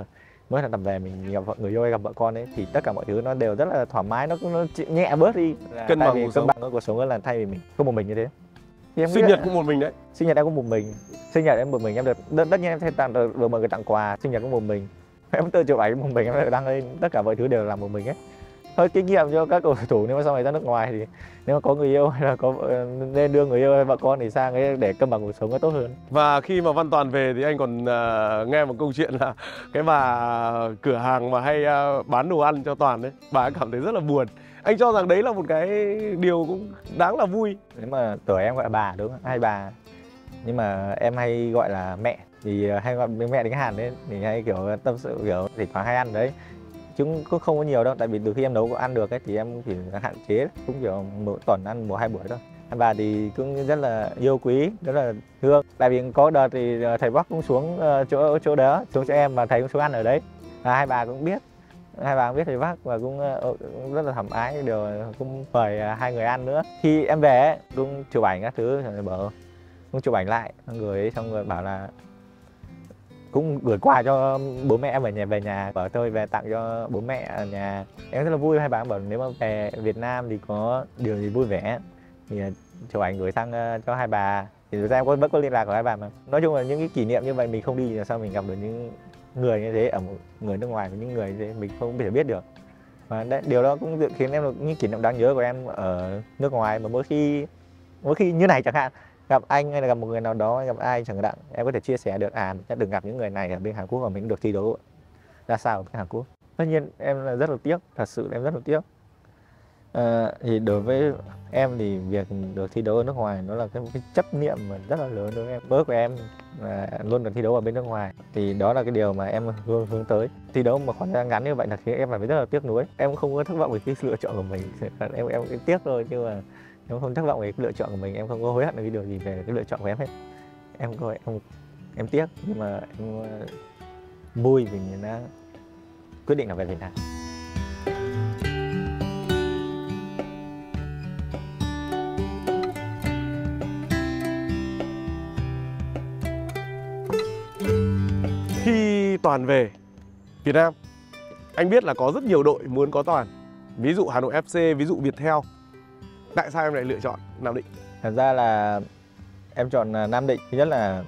mới là tầm về mình gặp người yêu hay gặp vợ con ấy thì tất cả mọi thứ nó đều rất là thoải mái, nó nhẹ bớt đi, cân bằng cuộc sống. Là thay vì mình có một mình như thế. Sinh nhật cũng một mình đấy. Sinh nhật em cũng một mình. Sinh nhật em một mình em được, tất nhiên em sẽ tặng được mọi người tặng quà. Sinh nhật cũng một mình. Em tự chụp ảnh một mình em đăng lên, tất cả mọi thứ đều làm một mình ấy. Hơi kinh nghiệm cho các cầu thủ nếu mà sau này ra nước ngoài thì nếu mà có người yêu hay là có nên đưa người yêu hay vợ con thì sang ấy để cân bằng cuộc sống nó tốt hơn. Và khi mà Văn Toàn về thì anh còn nghe một câu chuyện là cái bà cửa hàng mà hay bán đồ ăn cho Toàn đấy, bà ấy cảm thấy rất là buồn. Anh cho rằng đấy là một cái điều cũng đáng là vui. Nếu mà tuổi em gọi là bà đúng không? Hai bà. Nhưng mà em hay gọi là mẹ. Thì hay gọi mẹ đến Hàn đấy thì hay kiểu tâm sự kiểu thỉnh thoảng hay ăn đấy. Chúng cũng không có nhiều đâu. Tại vì từ khi em nấu có ăn được ấy, thì em chỉ hạn chế. Cũng kiểu một tuần ăn một hai buổi thôi. Bà thì cũng rất là yêu quý, rất là thương. Tại vì có đợt thì thầy Bắc cũng xuống chỗ đó, xuống cho em mà thầy cũng xuống ăn ở đấy. Hai bà cũng biết, thầy Bắc và cũng rất là thầm ái, đều cũng mời hai người ăn nữa. Khi em về cũng chụp ảnh các thứ, bảo cũng chụp ảnh lại, xong rồi bảo là cũng gửi quà cho bố mẹ em ở nhà, về nhà, bảo tôi về tặng cho bố mẹ ở nhà. Em rất là vui, hai bà bảo nếu mà về Việt Nam thì có điều gì vui vẻ thì chụp ảnh gửi sang cho hai bà. Thì thực ra em vẫn có liên lạc của hai bà mà. Nói chung là những cái kỷ niệm như vậy, mình không đi là sao mình gặp được những người như thế, ở một người nước ngoài, những người như thế mình không thể biết được. Và đấy, điều đó cũng khiến em được những kỷ niệm đáng nhớ của em ở nước ngoài. Mà mỗi khi như này chẳng hạn, gặp anh hay là gặp một người nào đó, gặp ai chẳng hạn, em có thể chia sẻ được, đừng gặp những người này ở bên Hàn Quốc mà mình được thi đấu ra sao ở bên Hàn Quốc. Tất nhiên em là rất là tiếc, thật sự em rất là tiếc. Thì đối với em thì việc được thi đấu ở nước ngoài nó là cái chấp niệm mà rất là lớn đối với em. Mơ của em là luôn được thi đấu ở bên nước ngoài, thì đó là cái điều mà em hướng tới. Thi đấu một khoảng thời gian ngắn như vậy là khiến em cảm thấy rất là tiếc nuối. Em không có thất vọng về cái lựa chọn của mình, em tiếc thôi, nhưng mà em không thất vọng về cái lựa chọn của mình, em không có hối hận về cái điều gì về cái lựa chọn của em hết. Em tiếc, nhưng mà em vui vì mình đã quyết định là về Việt Nam. Khi Toàn về Việt Nam, anh biết là có rất nhiều đội muốn có Toàn, ví dụ Hà Nội FC, ví dụ Viettel. Tại sao em lại lựa chọn Nam Định? Thật ra là em chọn Nam Định, thứ nhất là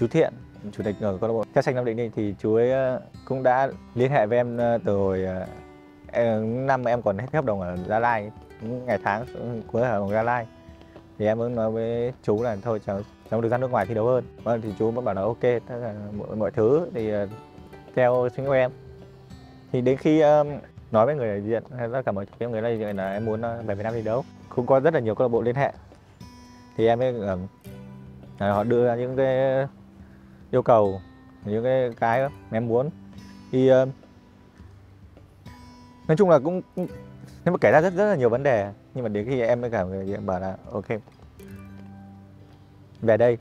chú Thiện, chủ tịch ở câu lạc bộ Thép Xanh Nam Định này, thì chú ấy cũng đã liên hệ với em từ hồi năm em còn hết hợp đồng ở Gia Lai, ngày tháng cuối hợp đồng Gia Lai. Thì em cũng nói với chú là thôi cháu được ra nước ngoài thi đấu hơn. Thì chú vẫn bảo là ok, mọi thứ thì theo suy nghĩ của em. Thì đến khi nói với người đại diện hay là cả mọi thứ, người đại diện là em muốn về Việt Nam thi đấu, cũng có rất là nhiều câu lạc bộ liên hệ. Thì em ấy họ đưa ra những cái yêu cầu, những cái mà em muốn. Thì nói chung là cũng nếu mà kể ra rất là nhiều vấn đề, nhưng mà đến khi em với cả người bảo là ok, về đây,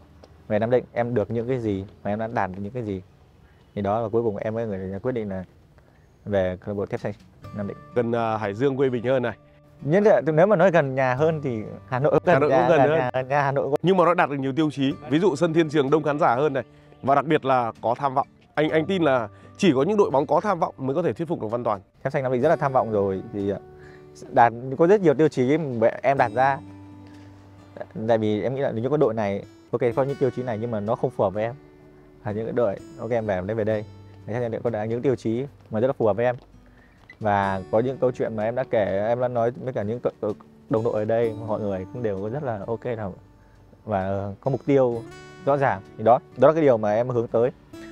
về Nam Định em được những cái gì mà em đã đạt được những cái gì, thì đó là cuối cùng em với người quyết định là về câu lạc bộ Thép Xanh Nam Định. Gần Hải Dương quê mình hơn này. Nhất là nếu mà nói gần nhà hơn thì Hà Nội gần, nhà Hà Nội. Nhưng mà nó đạt được nhiều tiêu chí, ví dụ sân Thiên Trường đông khán giả hơn này, và đặc biệt là có tham vọng. Anh tin là chỉ có những đội bóng có tham vọng mới có thể thuyết phục được Văn Toàn. Thép Xanh Nam Định rất là tham vọng rồi, thì đạt có rất nhiều tiêu chí mà em đạt ra. Tại vì em nghĩ là những cái đội này ok có những tiêu chí này nhưng mà nó không phù hợp với em. Là những cái đội ok em về đây, thế nên có đạt những tiêu chí mà rất là phù hợp với em. Và có những câu chuyện mà em đã kể, em đã nói với cả những đồng đội ở đây, mọi người cũng đều rất là ok và có mục tiêu rõ ràng. Thì đó là cái điều mà em hướng tới.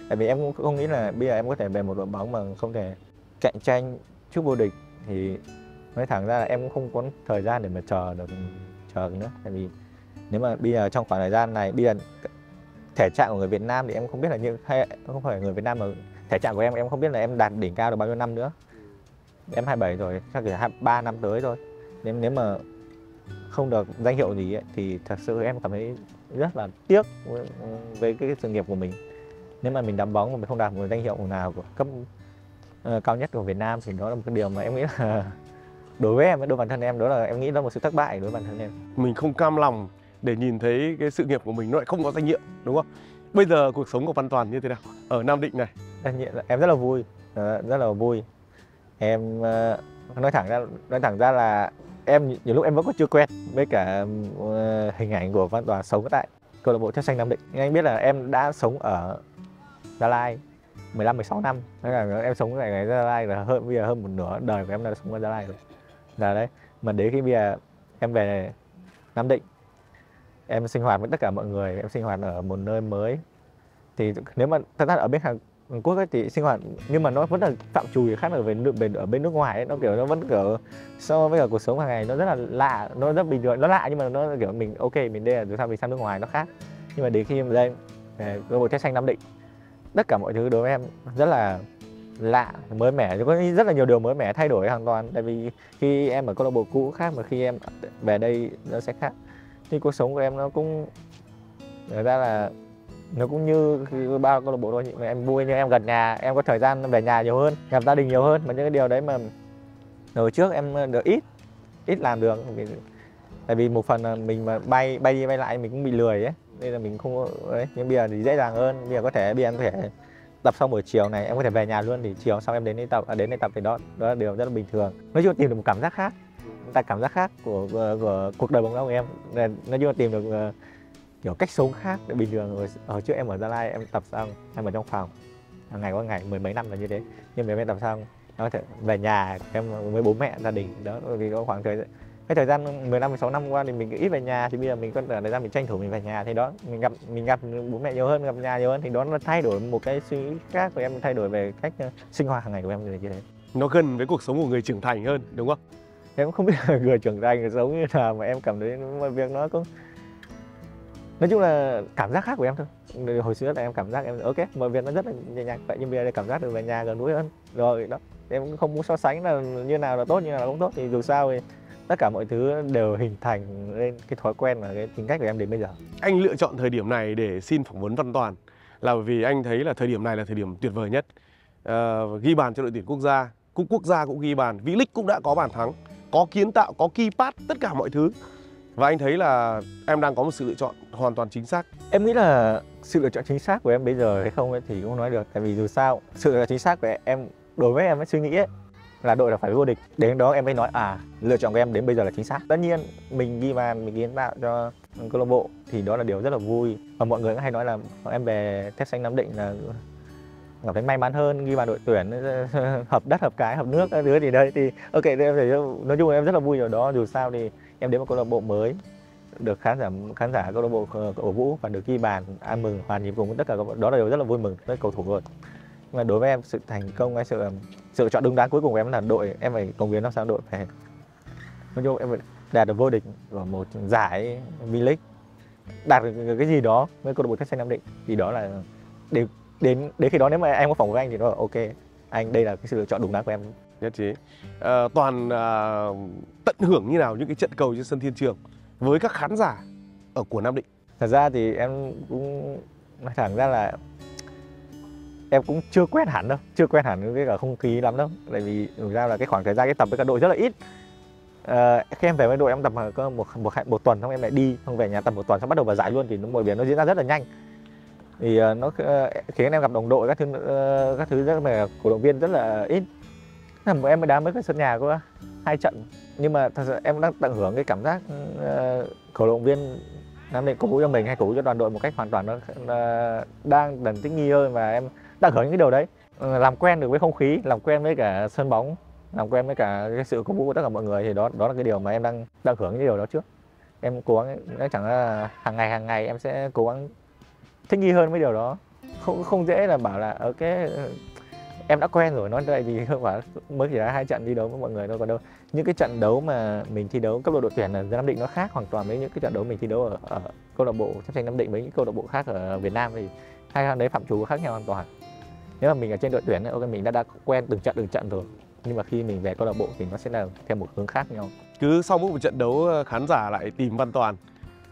Tại vì em cũng không nghĩ là bây giờ em có thể về một đội bóng mà không thể cạnh tranh trước vô địch, thì nói thẳng ra là em cũng không có thời gian để mà chờ nữa. Tại vì nếu mà bây giờ trong khoảng thời gian này, bây giờ thể trạng của người Việt Nam thì em không biết là như, hay không phải người Việt Nam mà thể trạng của em không biết là em đạt đỉnh cao được bao nhiêu năm nữa. Em 27 rồi, chắc là 3 năm tới thôi. Nếu mà không được danh hiệu gì ấy, thì thật sự em cảm thấy rất là tiếc với cái sự nghiệp của mình. Nếu mà mình đá bóng mà mình không đạt một danh hiệu nào của cấp cao nhất của Việt Nam thì đó là một cái điều mà em nghĩ là đối với em, đối với bản thân em, đó là em nghĩ đó là một sự thất bại đối với bản thân em. Mình không cam lòng để nhìn thấy cái sự nghiệp của mình nó lại không có danh hiệu, đúng không? Bây giờ cuộc sống của Văn Toàn như thế nào ở Nam Định này? Em rất là vui, Em nói thẳng ra là em nhiều lúc em vẫn còn chưa quen với cả hình ảnh của Văn Toàn sống tại câu lạc bộ Thép Xanh Nam Định. Nhưng anh biết là em đã sống ở Gia Lai 15-16 năm. Nên là em sống tại Gia Lai là bây giờ hơn một nửa đời của em đã sống ở Gia Lai rồi. Là đấy, mà đến khi bây giờ em về Nam Định, em sinh hoạt với tất cả mọi người, em sinh hoạt ở một nơi mới. Thì nếu mà thật ra ở bên Hàn Quốc ấy thì sinh hoạt, nhưng mà nó vẫn là phạm trù khác ở bên nước ngoài ấy. Nó kiểu nó vẫn kiểu so với cả cuộc sống hàng ngày nó rất là lạ, nó rất bình thường, nó lạ nhưng mà nó kiểu mình ok mình đây là dù sao mình sang nước ngoài nó khác. Nhưng mà đến khi em về đây câu lạc bộ Thép Xanh Nam Định, tất cả mọi thứ đối với em rất là lạ, mới mẻ, có rất là nhiều điều mới mẻ, thay đổi hoàn toàn. Tại vì khi em ở câu lạc bộ cũ khác mà khi em về đây nó sẽ khác. thì cuộc sống của em nó cũng thật ra là nó cũng như bao câu lạc bộ thôi, em vui nhưng em gần nhà, em có thời gian về nhà nhiều hơn, gặp gia đình nhiều hơn, mà những cái điều đấy mà hồi trước em được ít làm được, tại vì một phần là mình mà bay đi bay lại mình cũng bị lười ấy, nên là mình không có đấy. Nhưng bây giờ thì dễ dàng hơn, bây giờ em có thể tập xong buổi chiều này, em có thể về nhà luôn, thì chiều sau em đến đây tập thì đó là điều rất là bình thường. Nói chung tìm được một cảm giác khác, của cuộc đời bóng đá của em, nói chung tìm được kiểu cách sống khác để bình thường. Hồi trước em ở Gia Lai em tập xong em ở trong phòng ngày qua ngày mười mấy năm là như thế, nhưng mà em tập xong em có thể về nhà em với bố mẹ gia đình đó, vì có khoảng thời gian 15-16 năm qua thì mình cứ ít về nhà, thì bây giờ mình có thời gian mình tranh thủ mình về nhà, thì đó mình gặp bố mẹ nhiều hơn, gặp nhà nhiều hơn, thì đó nó thay đổi một cái suy nghĩ khác của em, thay đổi về cách sinh hoạt hàng ngày của em như thế. Nó gần với cuộc sống của người trưởng thành hơn đúng không? Em không biết là người trưởng thành giống như là mà em cảm thấy mọi việc nó cũng nói chung là cảm giác khác của em thôi. Hồi xưa là em cảm giác em ok mọi việc nó rất là nhẹ nhàng vậy, nhưng bây giờ cảm giác được về nhà gần gũi hơn rồi đó. Em không muốn so sánh là như nào là tốt như nào là không tốt, thì dù sao thì tất cả mọi thứ đều hình thành lên cái thói quen và cái tính cách của em đến bây giờ. Anh lựa chọn thời điểm này để xin phỏng vấn Văn Toàn là bởi vì anh thấy là thời điểm này là thời điểm tuyệt vời nhất, ghi bàn cho đội tuyển quốc gia cũng ghi bàn, V-League cũng đã có bàn thắng, có kiến tạo, có key pass, tất cả mọi thứ. Và anh thấy là em đang có một sự lựa chọn hoàn toàn chính xác. Em nghĩ là sự lựa chọn chính xác của em bây giờ hay không ấy thì cũng nói được. Tại vì dù sao, sự lựa chọn chính xác của em, đối với em ấy, suy nghĩ ấy, là đội là phải vô địch. Đến đó em mới nói lựa chọn của em đến bây giờ là chính xác. Tất nhiên, mình ghi bàn, mình kiến tạo cho câu lạc bộ thì đó là điều rất là vui. Và mọi người cũng hay nói là em về Thép Xanh Nam Định là cảm thấy may mắn hơn, ghi bàn đội tuyển, hợp đất, hợp cái, hợp nước, các thứ thì đây thì ok, nói chung là em rất là vui điều đó. Dù sao thì em đến một câu lạc bộ mới, được khán giả câu lạc bộ cổ vũ và được ghi bàn, ăn mừng, hòa nhịp cùng tất cả, đó là điều rất là vui mừng với cầu thủ rồi. Nhưng mà đối với em, sự thành công hay sự chọn đúng đắn cuối cùng của em là đội em phải cống hiến làm sao đội phải, nói chung em phải đạt được vô địch của một giải V-League, đạt được cái gì đó với câu lạc bộ Thép Xanh Nam Định, thì đó là đều đến khi đó nếu mà em có phỏng với anh thì nó là ok, anh đây là cái sự lựa chọn đúng đắn của em. Nhất trí. Toàn tận hưởng như nào những cái trận cầu trên sân Thiên Trường với các khán giả của Nam Định? Thật ra thì em cũng nói thẳng ra là em cũng chưa quen hẳn cái cả không khí lắm đâu, tại vì thực ra là cái khoảng thời gian cái tập với cả đội rất là ít. Khi em về với đội em tập một tuần, xong em lại đi, xong về nhà tập một tuần, xong bắt đầu vào giải luôn, thì mọi việc nó diễn ra rất là nhanh. Thì nó khiến em gặp đồng đội các thứ rất là, cổ động viên rất là ít. Em mới đá mới cái sân nhà có 2 trận, nhưng mà thật sự em đang tận hưởng cái cảm giác cổ động viên Nam Định cổ vũ cho mình hay cổ vũ cho đoàn đội một cách hoàn toàn nó đang dần thích nghi hơn, và em đang hưởng những cái điều đấy, làm quen được với không khí, làm quen với cả sân bóng, làm quen với cả cái sự cổ vũ của tất cả mọi người, thì đó là cái điều mà em đang hưởng những điều đó trước. Em cố gắng, chẳng là hàng ngày em sẽ cố gắng thích nghi hơn với điều đó. Không dễ là bảo là ở cái em đã quen rồi, nói vậy thì không phải, mới chỉ là 2 trận thi đấu với mọi người thôi, còn đâu những cái trận đấu mà mình thi đấu cấp độ đội tuyển ở Nam Định nó khác hoàn toàn với những cái trận đấu mình thi đấu ở câu lạc bộ Thép Xanh Nam Định với những câu lạc bộ khác ở Việt Nam, thì hai thằng đấy phạm trù khác nhau hoàn toàn. Nếu mà mình ở trên đội tuyển, ok mình đã quen từng trận rồi, nhưng mà khi mình về câu lạc bộ thì nó sẽ là theo một hướng khác nhau. Cứ sau mỗi một trận đấu khán giả lại tìm Văn Toàn,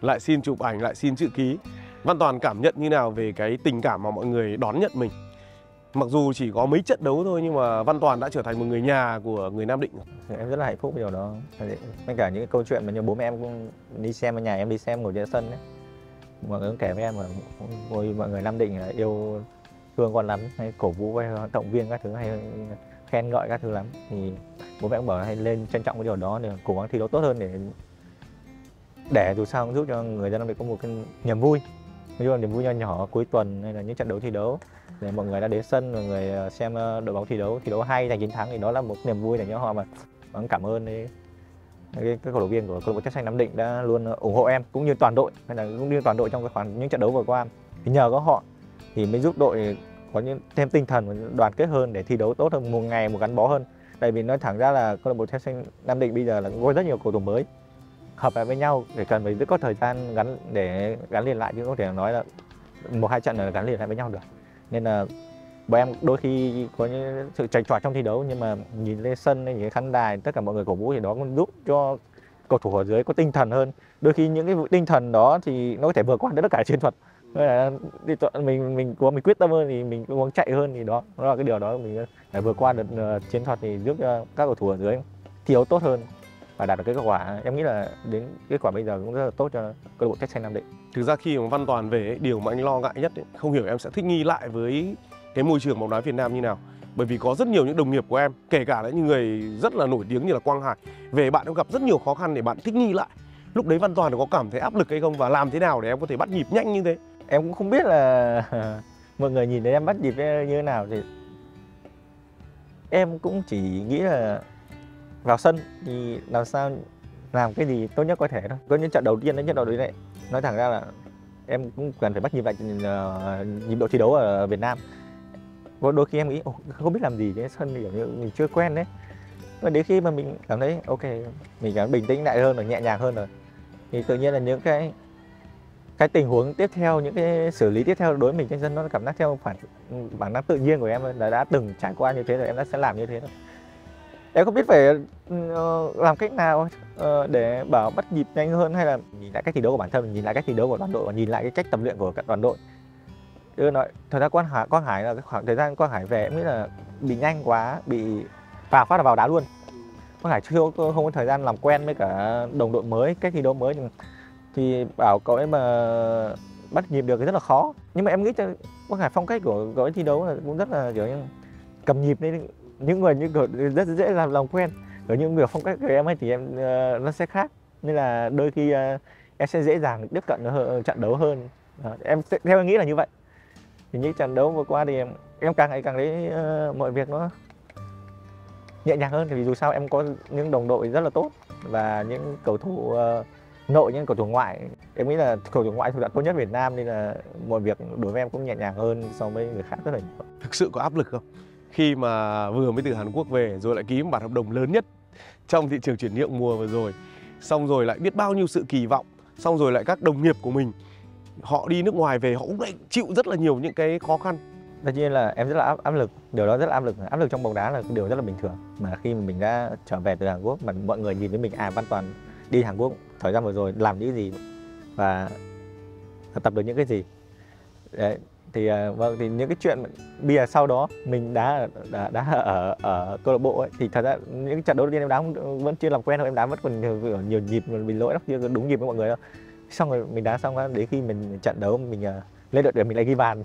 lại xin chụp ảnh, lại xin chữ ký. Văn Toàn cảm nhận như nào về cái tình cảm mà mọi người đón nhận mình? Mặc dù chỉ có mấy trận đấu thôi nhưng mà Văn Toàn đã trở thành một người nhà của người Nam Định. Em rất là hạnh phúc điều đó. Ngay cả những câu chuyện mà như bố mẹ em cũng đi xem ở nhà, em đi xem ngồi trên sân ấy. Mọi người cũng kể với em là mọi người Nam Định là yêu thương con lắm, hay cổ vũ hay động viên các thứ, hay khen ngợi các thứ lắm. Thì bố mẹ cũng bảo hay lên trân trọng cái điều đó để cố gắng thi đấu tốt hơn để dù sao cũng giúp cho người dân Nam Định có một cái niềm vui. Nói chung là niềm vui nho nhỏ cuối tuần hay là những trận đấu thi đấu, để mọi người đã đến sân, mọi người xem đội bóng thi đấu hay, giành chiến thắng, thì đó là một niềm vui dành cho họ, mà cũng cảm ơn các cổ động viên của câu lạc bộ Thép Xanh Nam Định đã luôn ủng hộ em cũng như toàn đội, hay là cũng như toàn đội trong những trận đấu vừa qua. Thì nhờ có họ thì mới giúp đội có thêm tinh thần đoàn kết hơn để thi đấu tốt hơn, một ngày một gắn bó hơn. Tại vì nói thẳng ra là câu lạc bộ Thép Xanh Nam Định bây giờ là có rất nhiều cầu thủ mới hợp lại với nhau, để cần phải có thời gian gắn liền lại, chứ không thể nói là 1-2 trận là gắn liền lại với nhau được. Nên là bọn em đôi khi có những sự chệch choạc trong thi đấu, nhưng mà nhìn lên sân, nhìn khán đài, tất cả mọi người cổ vũ thì đó cũng giúp cho cầu thủ ở dưới có tinh thần hơn. Đôi khi những cái tinh thần đó thì nó có thể vượt qua tất cả chiến thuật. Mình có quyết tâm hơn thì mình cố gắng chạy hơn, thì đó là cái điều đó mình phải vượt qua được chiến thuật thì giúp cho các cầu thủ ở dưới thi đấu tốt hơn và đạt được cái kết quả. Em nghĩ là đến kết quả bây giờ cũng rất là tốt cho câu lạc bộ Thép Xanh Nam Định. Thực ra khi mà Văn Toàn về, điều mà anh lo ngại nhất không hiểu em sẽ thích nghi lại với cái môi trường bóng đá Việt Nam như nào. Bởi vì có rất nhiều những đồng nghiệp của em, kể cả những người rất là nổi tiếng như là Quang Hải, về bạn cũng gặp rất nhiều khó khăn để bạn thích nghi lại. Lúc đấy Văn Toàn có cảm thấy áp lực hay không và làm thế nào để em có thể bắt nhịp nhanh như thế? Em cũng không biết là mọi người nhìn thấy em bắt nhịp như thế nào, thì em cũng chỉ nghĩ là vào sân thì làm sao làm cái gì tốt nhất có thể thôi. Có những trận đầu tiên đến trận đầu đấy này, nói thẳng ra là em cũng cần phải bắt nhịp lại nhịp độ thi đấu ở Việt Nam. Có đôi khi em nghĩ không biết làm gì cái sân kiểu như mình chưa quen đấy, và đến khi mà mình cảm thấy ok, mình cảm thấy bình tĩnh lại hơn rồi, nhẹ nhàng hơn rồi, thì tự nhiên là những cái tình huống tiếp theo, những cái xử lý tiếp theo đối với mình trên sân nó cảm giác theo bản năng tự nhiên của em là đã từng trải qua như thế rồi, em đã sẽ làm như thế rồi. Em không biết phải làm cách nào để bảo bắt nhịp nhanh hơn, hay là nhìn lại cách thi đấu của bản thân, nhìn lại cách thi đấu của đoàn đội và nhìn lại cái cách tập luyện của các đoàn đội. Nói thời gian Quang Hải là cái khoảng thời gian Quang Hải về, em nghĩ là bị nhanh quá, bị phát là vào đá luôn. Quang Hải chưa không có thời gian làm quen với cả đồng đội mới, cách thi đấu mới, thì bảo cậu ấy mà bắt nhịp được thì rất là khó. Nhưng mà em nghĩ Quang Hải phong cách của cậu ấy thi đấu là cũng rất là kiểu như cầm nhịp đấy, những người như rất dễ làm lòng quen. Ở những người phong cách của em ấy thì em nó sẽ khác, nên là đôi khi em sẽ dễ dàng tiếp cận trận đấu hơn. Em theo em nghĩ là như vậy. Thì những trận đấu vừa qua thì em càng ngày càng thấy mọi việc nó nhẹ nhàng hơn, vì dù sao em có những đồng đội rất là tốt và những cầu thủ nội, những cầu thủ ngoại. Em nghĩ là cầu thủ ngoại thuộc dạng tốt nhất Việt Nam, nên là mọi việc đối với em cũng nhẹ nhàng hơn so với người khác rất là nhiều. Thực sự có áp lực không? Khi mà vừa mới từ Hàn Quốc về rồi lại ký một bản hợp đồng lớn nhất trong thị trường chuyển nhượng mùa vừa rồi, xong rồi lại biết bao nhiêu sự kỳ vọng, xong rồi lại các đồng nghiệp của mình họ đi nước ngoài về họ cũng lại chịu rất là nhiều những cái khó khăn. Tất nhiên là em rất là áp lực, điều đó rất là áp lực. Áp lực trong bóng đá là điều rất là bình thường. Mà khi mà mình đã trở về từ Hàn Quốc mà mọi người nhìn thấy mình, Văn Toàn đi Hàn Quốc thời gian vừa rồi làm những gì và tập được những cái gì. Đấy, thì những cái chuyện bây giờ sau đó mình đã ở câu lạc bộ ấy, thì thật ra những trận đấu đầu tiên em đá vẫn chưa làm quen đâu, em đá vẫn còn nhiều nhịp bị lỗi đó, chưa đúng nhịp với mọi người đâu. Xong rồi mình đá xong đó, đến khi mình trận đấu mình lên đội tuyển mình lại ghi bàn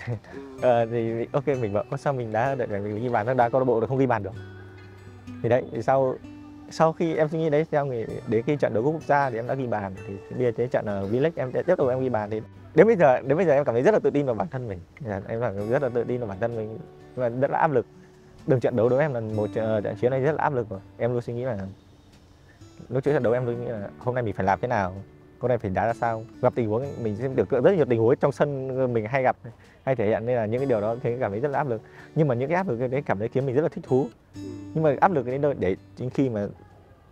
thì ok mình bảo sao mình đá đội tuyển mình ghi bàn, đá câu lạc bộ được không ghi bàn được. Thì đấy, thì sau khi em suy nghĩ đấy, theo người đến khi trận đấu quốc gia thì em đã ghi bàn, thì bây giờ đến trận V-League em tiếp tục em ghi bàn, thì đến bây giờ em cảm thấy rất là tự tin vào bản thân mình. Em cảm thấy rất là tự tin vào bản thân mình và rất là áp lực. Đường trận đấu đối với em là một trận chiến này rất là áp lực rồi. Em luôn suy nghĩ là lúc trước trận đấu em luôn nghĩ là hôm nay mình phải làm thế nào, hôm nay phải đá ra sao. Gặp tình huống mình sẽ được rất nhiều tình huống trong sân mình hay gặp, hay thể hiện, nên là những cái điều đó thấy cảm thấy rất là áp lực. Nhưng mà những cái áp lực đấy cảm thấy khiến mình rất là thích thú. Nhưng mà áp lực đến nơi để khi mà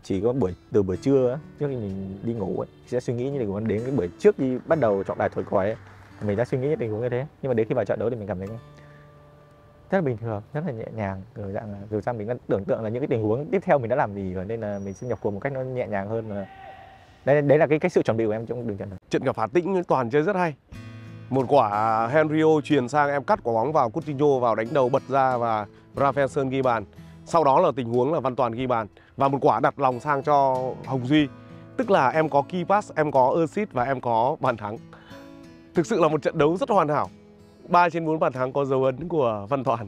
chỉ có từ buổi trưa trước khi mình đi ngủ ấy, sẽ suy nghĩ như tình huống đến cái buổi trước đi bắt đầu trọng tài thổi còi ấy, mình đã suy nghĩ như tình huống như thế. Nhưng mà đến khi vào trận đấu thì mình cảm thấy rất là bình thường, rất là nhẹ nhàng. Rồi sang mình đã tưởng tượng là những cái tình huống tiếp theo mình đã làm gì rồi, nên là mình sẽ nhập cuộc một cách nó nhẹ nhàng hơn. Đấy là cái sự chuẩn bị của em trong đường trận. Trận gặp Hà Tĩnh Toàn chơi rất hay. Một quả Henry O truyền sang, em cắt quả bóng vào Coutinho vào đánh đầu bật ra và Rafaelson ghi bàn. Sau đó là tình huống là Văn Toàn ghi bàn và một quả đặt lòng sang cho Hồng Duy. Tức là em có key pass, em có assist và em có bàn thắng. Thực sự là một trận đấu rất hoàn hảo. 3/4 bàn thắng có dấu ấn của Văn Toàn.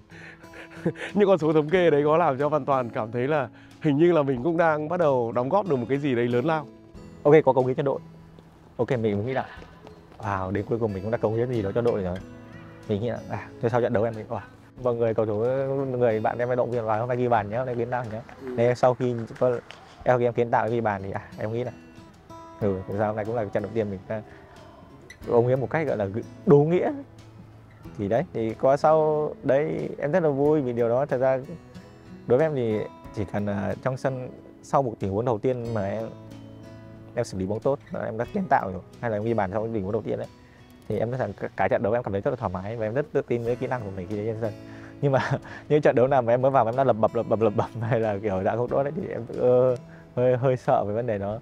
Nhưng con số thống kê đấy có làm cho Văn Toàn cảm thấy là hình như là mình cũng đang bắt đầu đóng góp được một cái gì đấy lớn lao. Ok, có cống hiến cho đội. Ok, mình nghĩ là wow, đến cuối cùng mình cũng đã cống hiến gì đó cho đội rồi. Mình nghĩ là sau trận đấu em mình mọi người cầu thủ, người bạn em động viên vào hôm nay ghi bàn nhé, hôm nay kiến tạo nhé. Nên sau khi em kiến tạo ghi bàn thì em nghĩ là sao hôm nay cũng là trận đầu tiên mình đã cống hiến một cách gọi là đủ nghĩa. Thì đấy, thì qua sau đấy em rất là vui vì điều đó. Thật ra đối với em thì chỉ cần trong sân sau một tình huống đầu tiên mà em xử lý bóng tốt, em đã kiến tạo rồi, hay là em ghi bàn sau tình huống đầu tiên đấy, thì em thấy cả trận đấu em cảm thấy rất là thoải mái và em rất tự tin với kỹ năng của mình khi đến trên sân. Nhưng mà những trận đấu nào mà em mới vào em đã lập bập hay là kiểu dạng không tốt đấy thì em hơi sợ về vấn đề đó.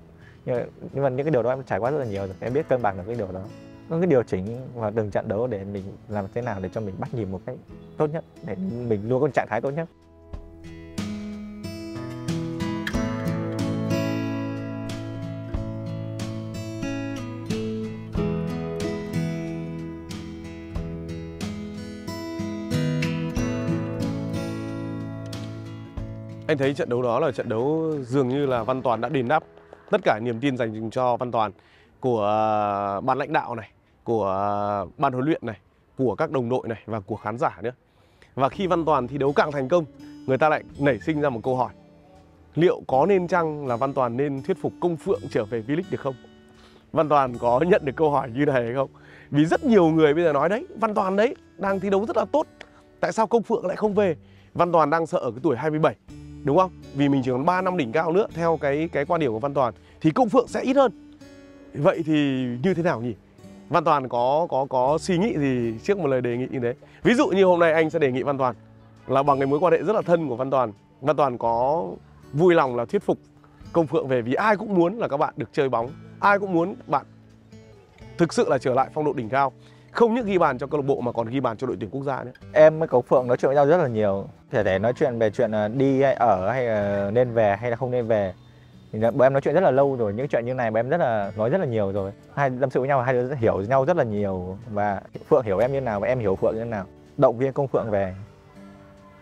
Nhưng mà những cái điều đó em trải qua rất là nhiều rồi, em biết cân bằng được cái điều đó. Nó cái điều chỉnh vào từng trận đấu để mình làm thế nào để cho mình bắt nhịp một cách tốt nhất, để mình luôn có trạng thái tốt nhất. Anh thấy trận đấu đó là trận đấu dường như là Văn Toàn đã đền đáp tất cả niềm tin dành cho Văn Toàn của ban lãnh đạo này, của ban huấn luyện này, của các đồng đội này và của khán giả nữa. Và khi Văn Toàn thi đấu càng thành công, người ta lại nảy sinh ra một câu hỏi: liệu có nên chăng là Văn Toàn nên thuyết phục Công Phượng trở về V-League được không? Văn Toàn có nhận được câu hỏi như này hay không? Vì rất nhiều người bây giờ nói đấy, Văn Toàn đấy đang thi đấu rất là tốt, tại sao Công Phượng lại không về? Văn Toàn đang sợ ở cái tuổi 27, đúng không? Vì mình chỉ còn 3 năm đỉnh cao nữa theo cái quan điểm của Văn Toàn thì Công Phượng sẽ ít hơn. Vậy thì như thế nào nhỉ? Văn Toàn có suy nghĩ gì trước một lời đề nghị như thế? Ví dụ như hôm nay anh sẽ đề nghị Văn Toàn là bằng cái mối quan hệ rất là thân của Văn Toàn, Văn Toàn có vui lòng là thuyết phục Công Phượng về, vì ai cũng muốn là các bạn được chơi bóng, ai cũng muốn bạn thực sự là trở lại phong độ đỉnh cao, không những ghi bàn cho câu lạc bộ mà còn ghi bàn cho đội tuyển quốc gia nữa. Em với Công Phượng nói chuyện với nhau rất là nhiều, thể để nói chuyện về chuyện đi hay ở hay là nên về hay là không nên về. Bọn em nói chuyện rất là lâu rồi, những chuyện như này bọn em nói rất là nhiều rồi. Hai tâm sự với nhau, hai đứa hiểu nhau rất là nhiều. Và Phượng hiểu em như nào và em hiểu Phượng như nào. Động viên Công Phượng về,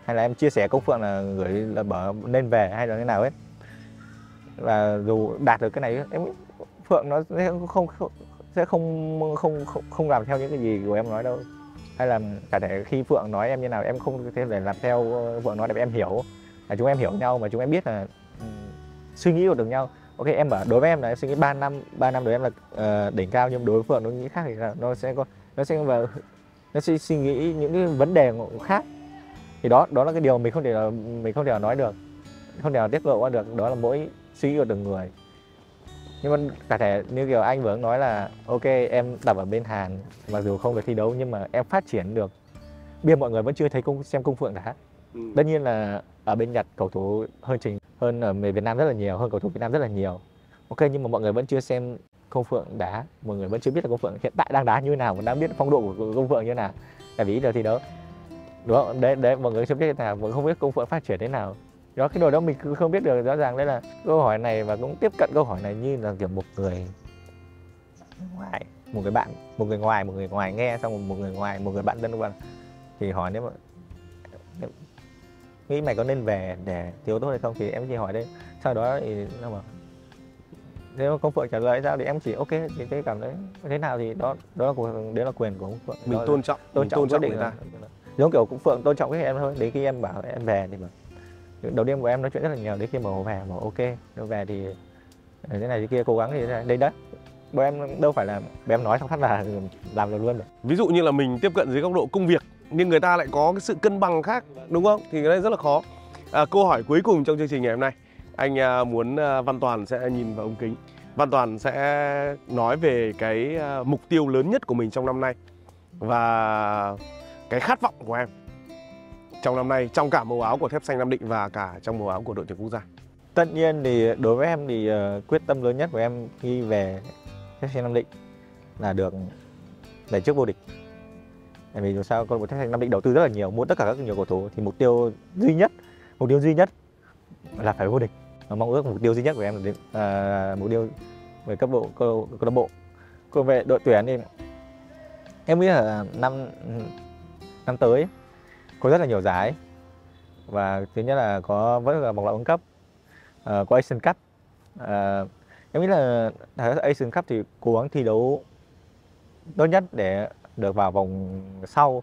hay là em chia sẻ Công Phượng là gửi là bảo nên về hay là thế nào hết. Và dù đạt được cái này, em Phượng nó sẽ không làm theo những cái gì của em nói đâu. Hay là cả thể khi Phượng nói em như nào em không thể làm theo Phượng nói, để em hiểu là chúng em hiểu nhau mà chúng em biết là suy nghĩ được nhau. Ok, em bảo đối với em là em suy nghĩ 3 năm đối với em là đỉnh cao, nhưng đối với Phượng nó nghĩ khác thì là nó sẽ suy nghĩ những cái vấn đề khác. Thì đó là cái điều mình không thể nói được, không thể nào tiết lộ qua được, đó là mỗi suy nghĩ của từng người. Nhưng mà cả thể như kiểu anh vừa nói là ok, em tập ở bên Hàn mặc dù không được thi đấu nhưng mà em phát triển được. Bây giờ mọi người vẫn chưa thấy xem Công Phượng đá. Tất nhiên là ở bên Nhật cầu thủ hơn trình hơn ở Việt Nam rất là nhiều, hơn cầu thủ Việt Nam rất là nhiều. Ok, nhưng mà mọi người vẫn chưa xem Công Phượng đá, mọi người vẫn chưa biết là Công Phượng hiện tại đang đá như nào, đang biết phong độ của Công Phượng như nào. Tại vì giờ thi đấu, đúng không? Đấy mọi người chưa biết thế nào, mọi người không biết Công Phượng phát triển thế nào. Đó, cái đồ đó mình không biết được rõ ràng. Đấy là câu hỏi này, và cũng tiếp cận câu hỏi này như là kiểu một người ngoài nghe, xong rồi một người bạn thân của bạn thì hỏi nếu mà nghĩ mày có nên về để thiếu tốt hay không thì em chỉ hỏi đây. Sau đó thì nó bảo nếu Công Phượng trả lời sao thì em chỉ ok, thì cái cảm thấy thế nào thì đó là quyền của Công Phượng. Mình tôn trọng người ta, giống kiểu Công Phượng tôn trọng cái em thôi. Đến khi em bảo em về thì mà đầu tiên của em nói chuyện rất là nhiều, đến khi mà về mà ok nó về thì thế này thế kia, cố gắng thì đây đấy. Bọn em đâu phải là bọn em nói xong phát là làm được luôn rồi. Ví dụ như là mình tiếp cận dưới góc độ công việc nhưng người ta lại có cái sự cân bằng khác, đúng không? Thì cái này rất là khó. Câu hỏi cuối cùng trong chương trình ngày hôm nay, anh muốn Văn Toàn sẽ nhìn vào ống kính, Văn Toàn sẽ nói về cái mục tiêu lớn nhất của mình trong năm nay và cái khát vọng của em trong năm nay, trong cả màu áo của Thép Xanh Nam Định và cả trong màu áo của đội tuyển quốc gia. Tất nhiên thì đối với em thì quyết tâm lớn nhất của em khi về Thép Xanh Nam Định là được đẩy trước vô địch. Vì dù sao câu lạc bộ Thép Xanh Nam Định đầu tư rất là nhiều, muốn tất cả các nhiều cầu thủ thì mục tiêu duy nhất là phải vô địch. Và mong ước mục tiêu duy nhất của em là mục tiêu về cấp độ câu lạc bộ. Còn về đội tuyển thì em nghĩ là năm tới có rất là nhiều giải, và thứ nhất là có vẫn là vòng loại World Cup, có Asian Cup. Em nghĩ là Asian Cup thì cố gắng thi đấu tốt nhất để được vào vòng sau,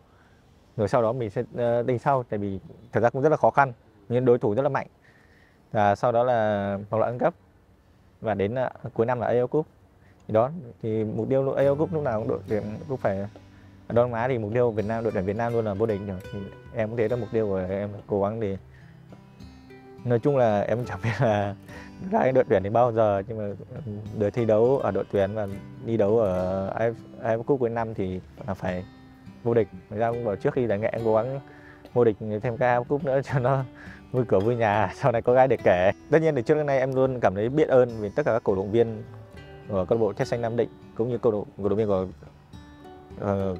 rồi sau đó mình sẽ tính sau, tại vì thật ra cũng rất là khó khăn nhưng đối thủ rất là mạnh. Và sau đó là vòng loại World Cup và đến cuối năm là AFF Cup. Thì đó thì mục tiêu AFF Cup lúc nào đội tuyển cũng phải ở Đông Nam Á, thì mục tiêu Việt Nam, đội tuyển Việt Nam luôn là vô địch rồi. Thì em cũng thấy là mục tiêu của em cố gắng để nói chung là em chẳng biết là ra cái đội tuyển đến bao giờ, nhưng mà được thi đấu ở đội tuyển và đi đấu ở AFF Cup cuối năm thì là phải vô địch. Ra cũng bảo trước khi giải nghệ em cố gắng vô địch thêm cái AFF Cup nữa cho nó Vui cửa vui nhà, sau này có gái để kể. Tất nhiên từ trước đến nay em luôn cảm thấy biết ơn vì tất cả các cổ động viên của câu lạc bộ Thép Xanh Nam Định cũng như cổ động viên của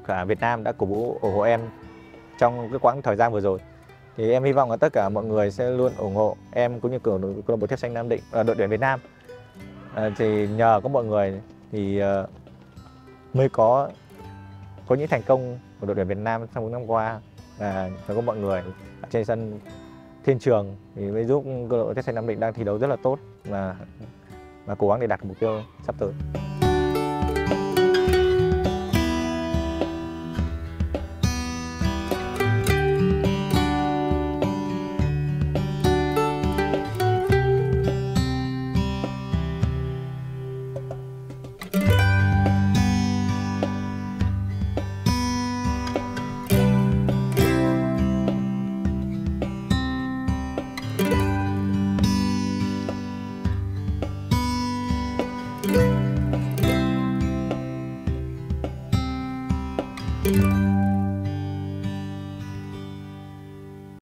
cả Việt Nam đã cổ vũ ủng hộ em trong cái quãng thời gian vừa rồi. Thì em hy vọng là tất cả mọi người sẽ luôn ủng hộ em cũng như câu lạc bộ Thép Xanh Nam Định, đội tuyển Việt Nam. Thì nhờ có mọi người thì mới có những thành công của đội tuyển Việt Nam trong những năm qua. Và có mọi người trên sân Thiên Trường thì mới giúp câu lạc bộ Thép Xanh Nam Định đang thi đấu rất là tốt và cố gắng để đạt mục tiêu sắp tới.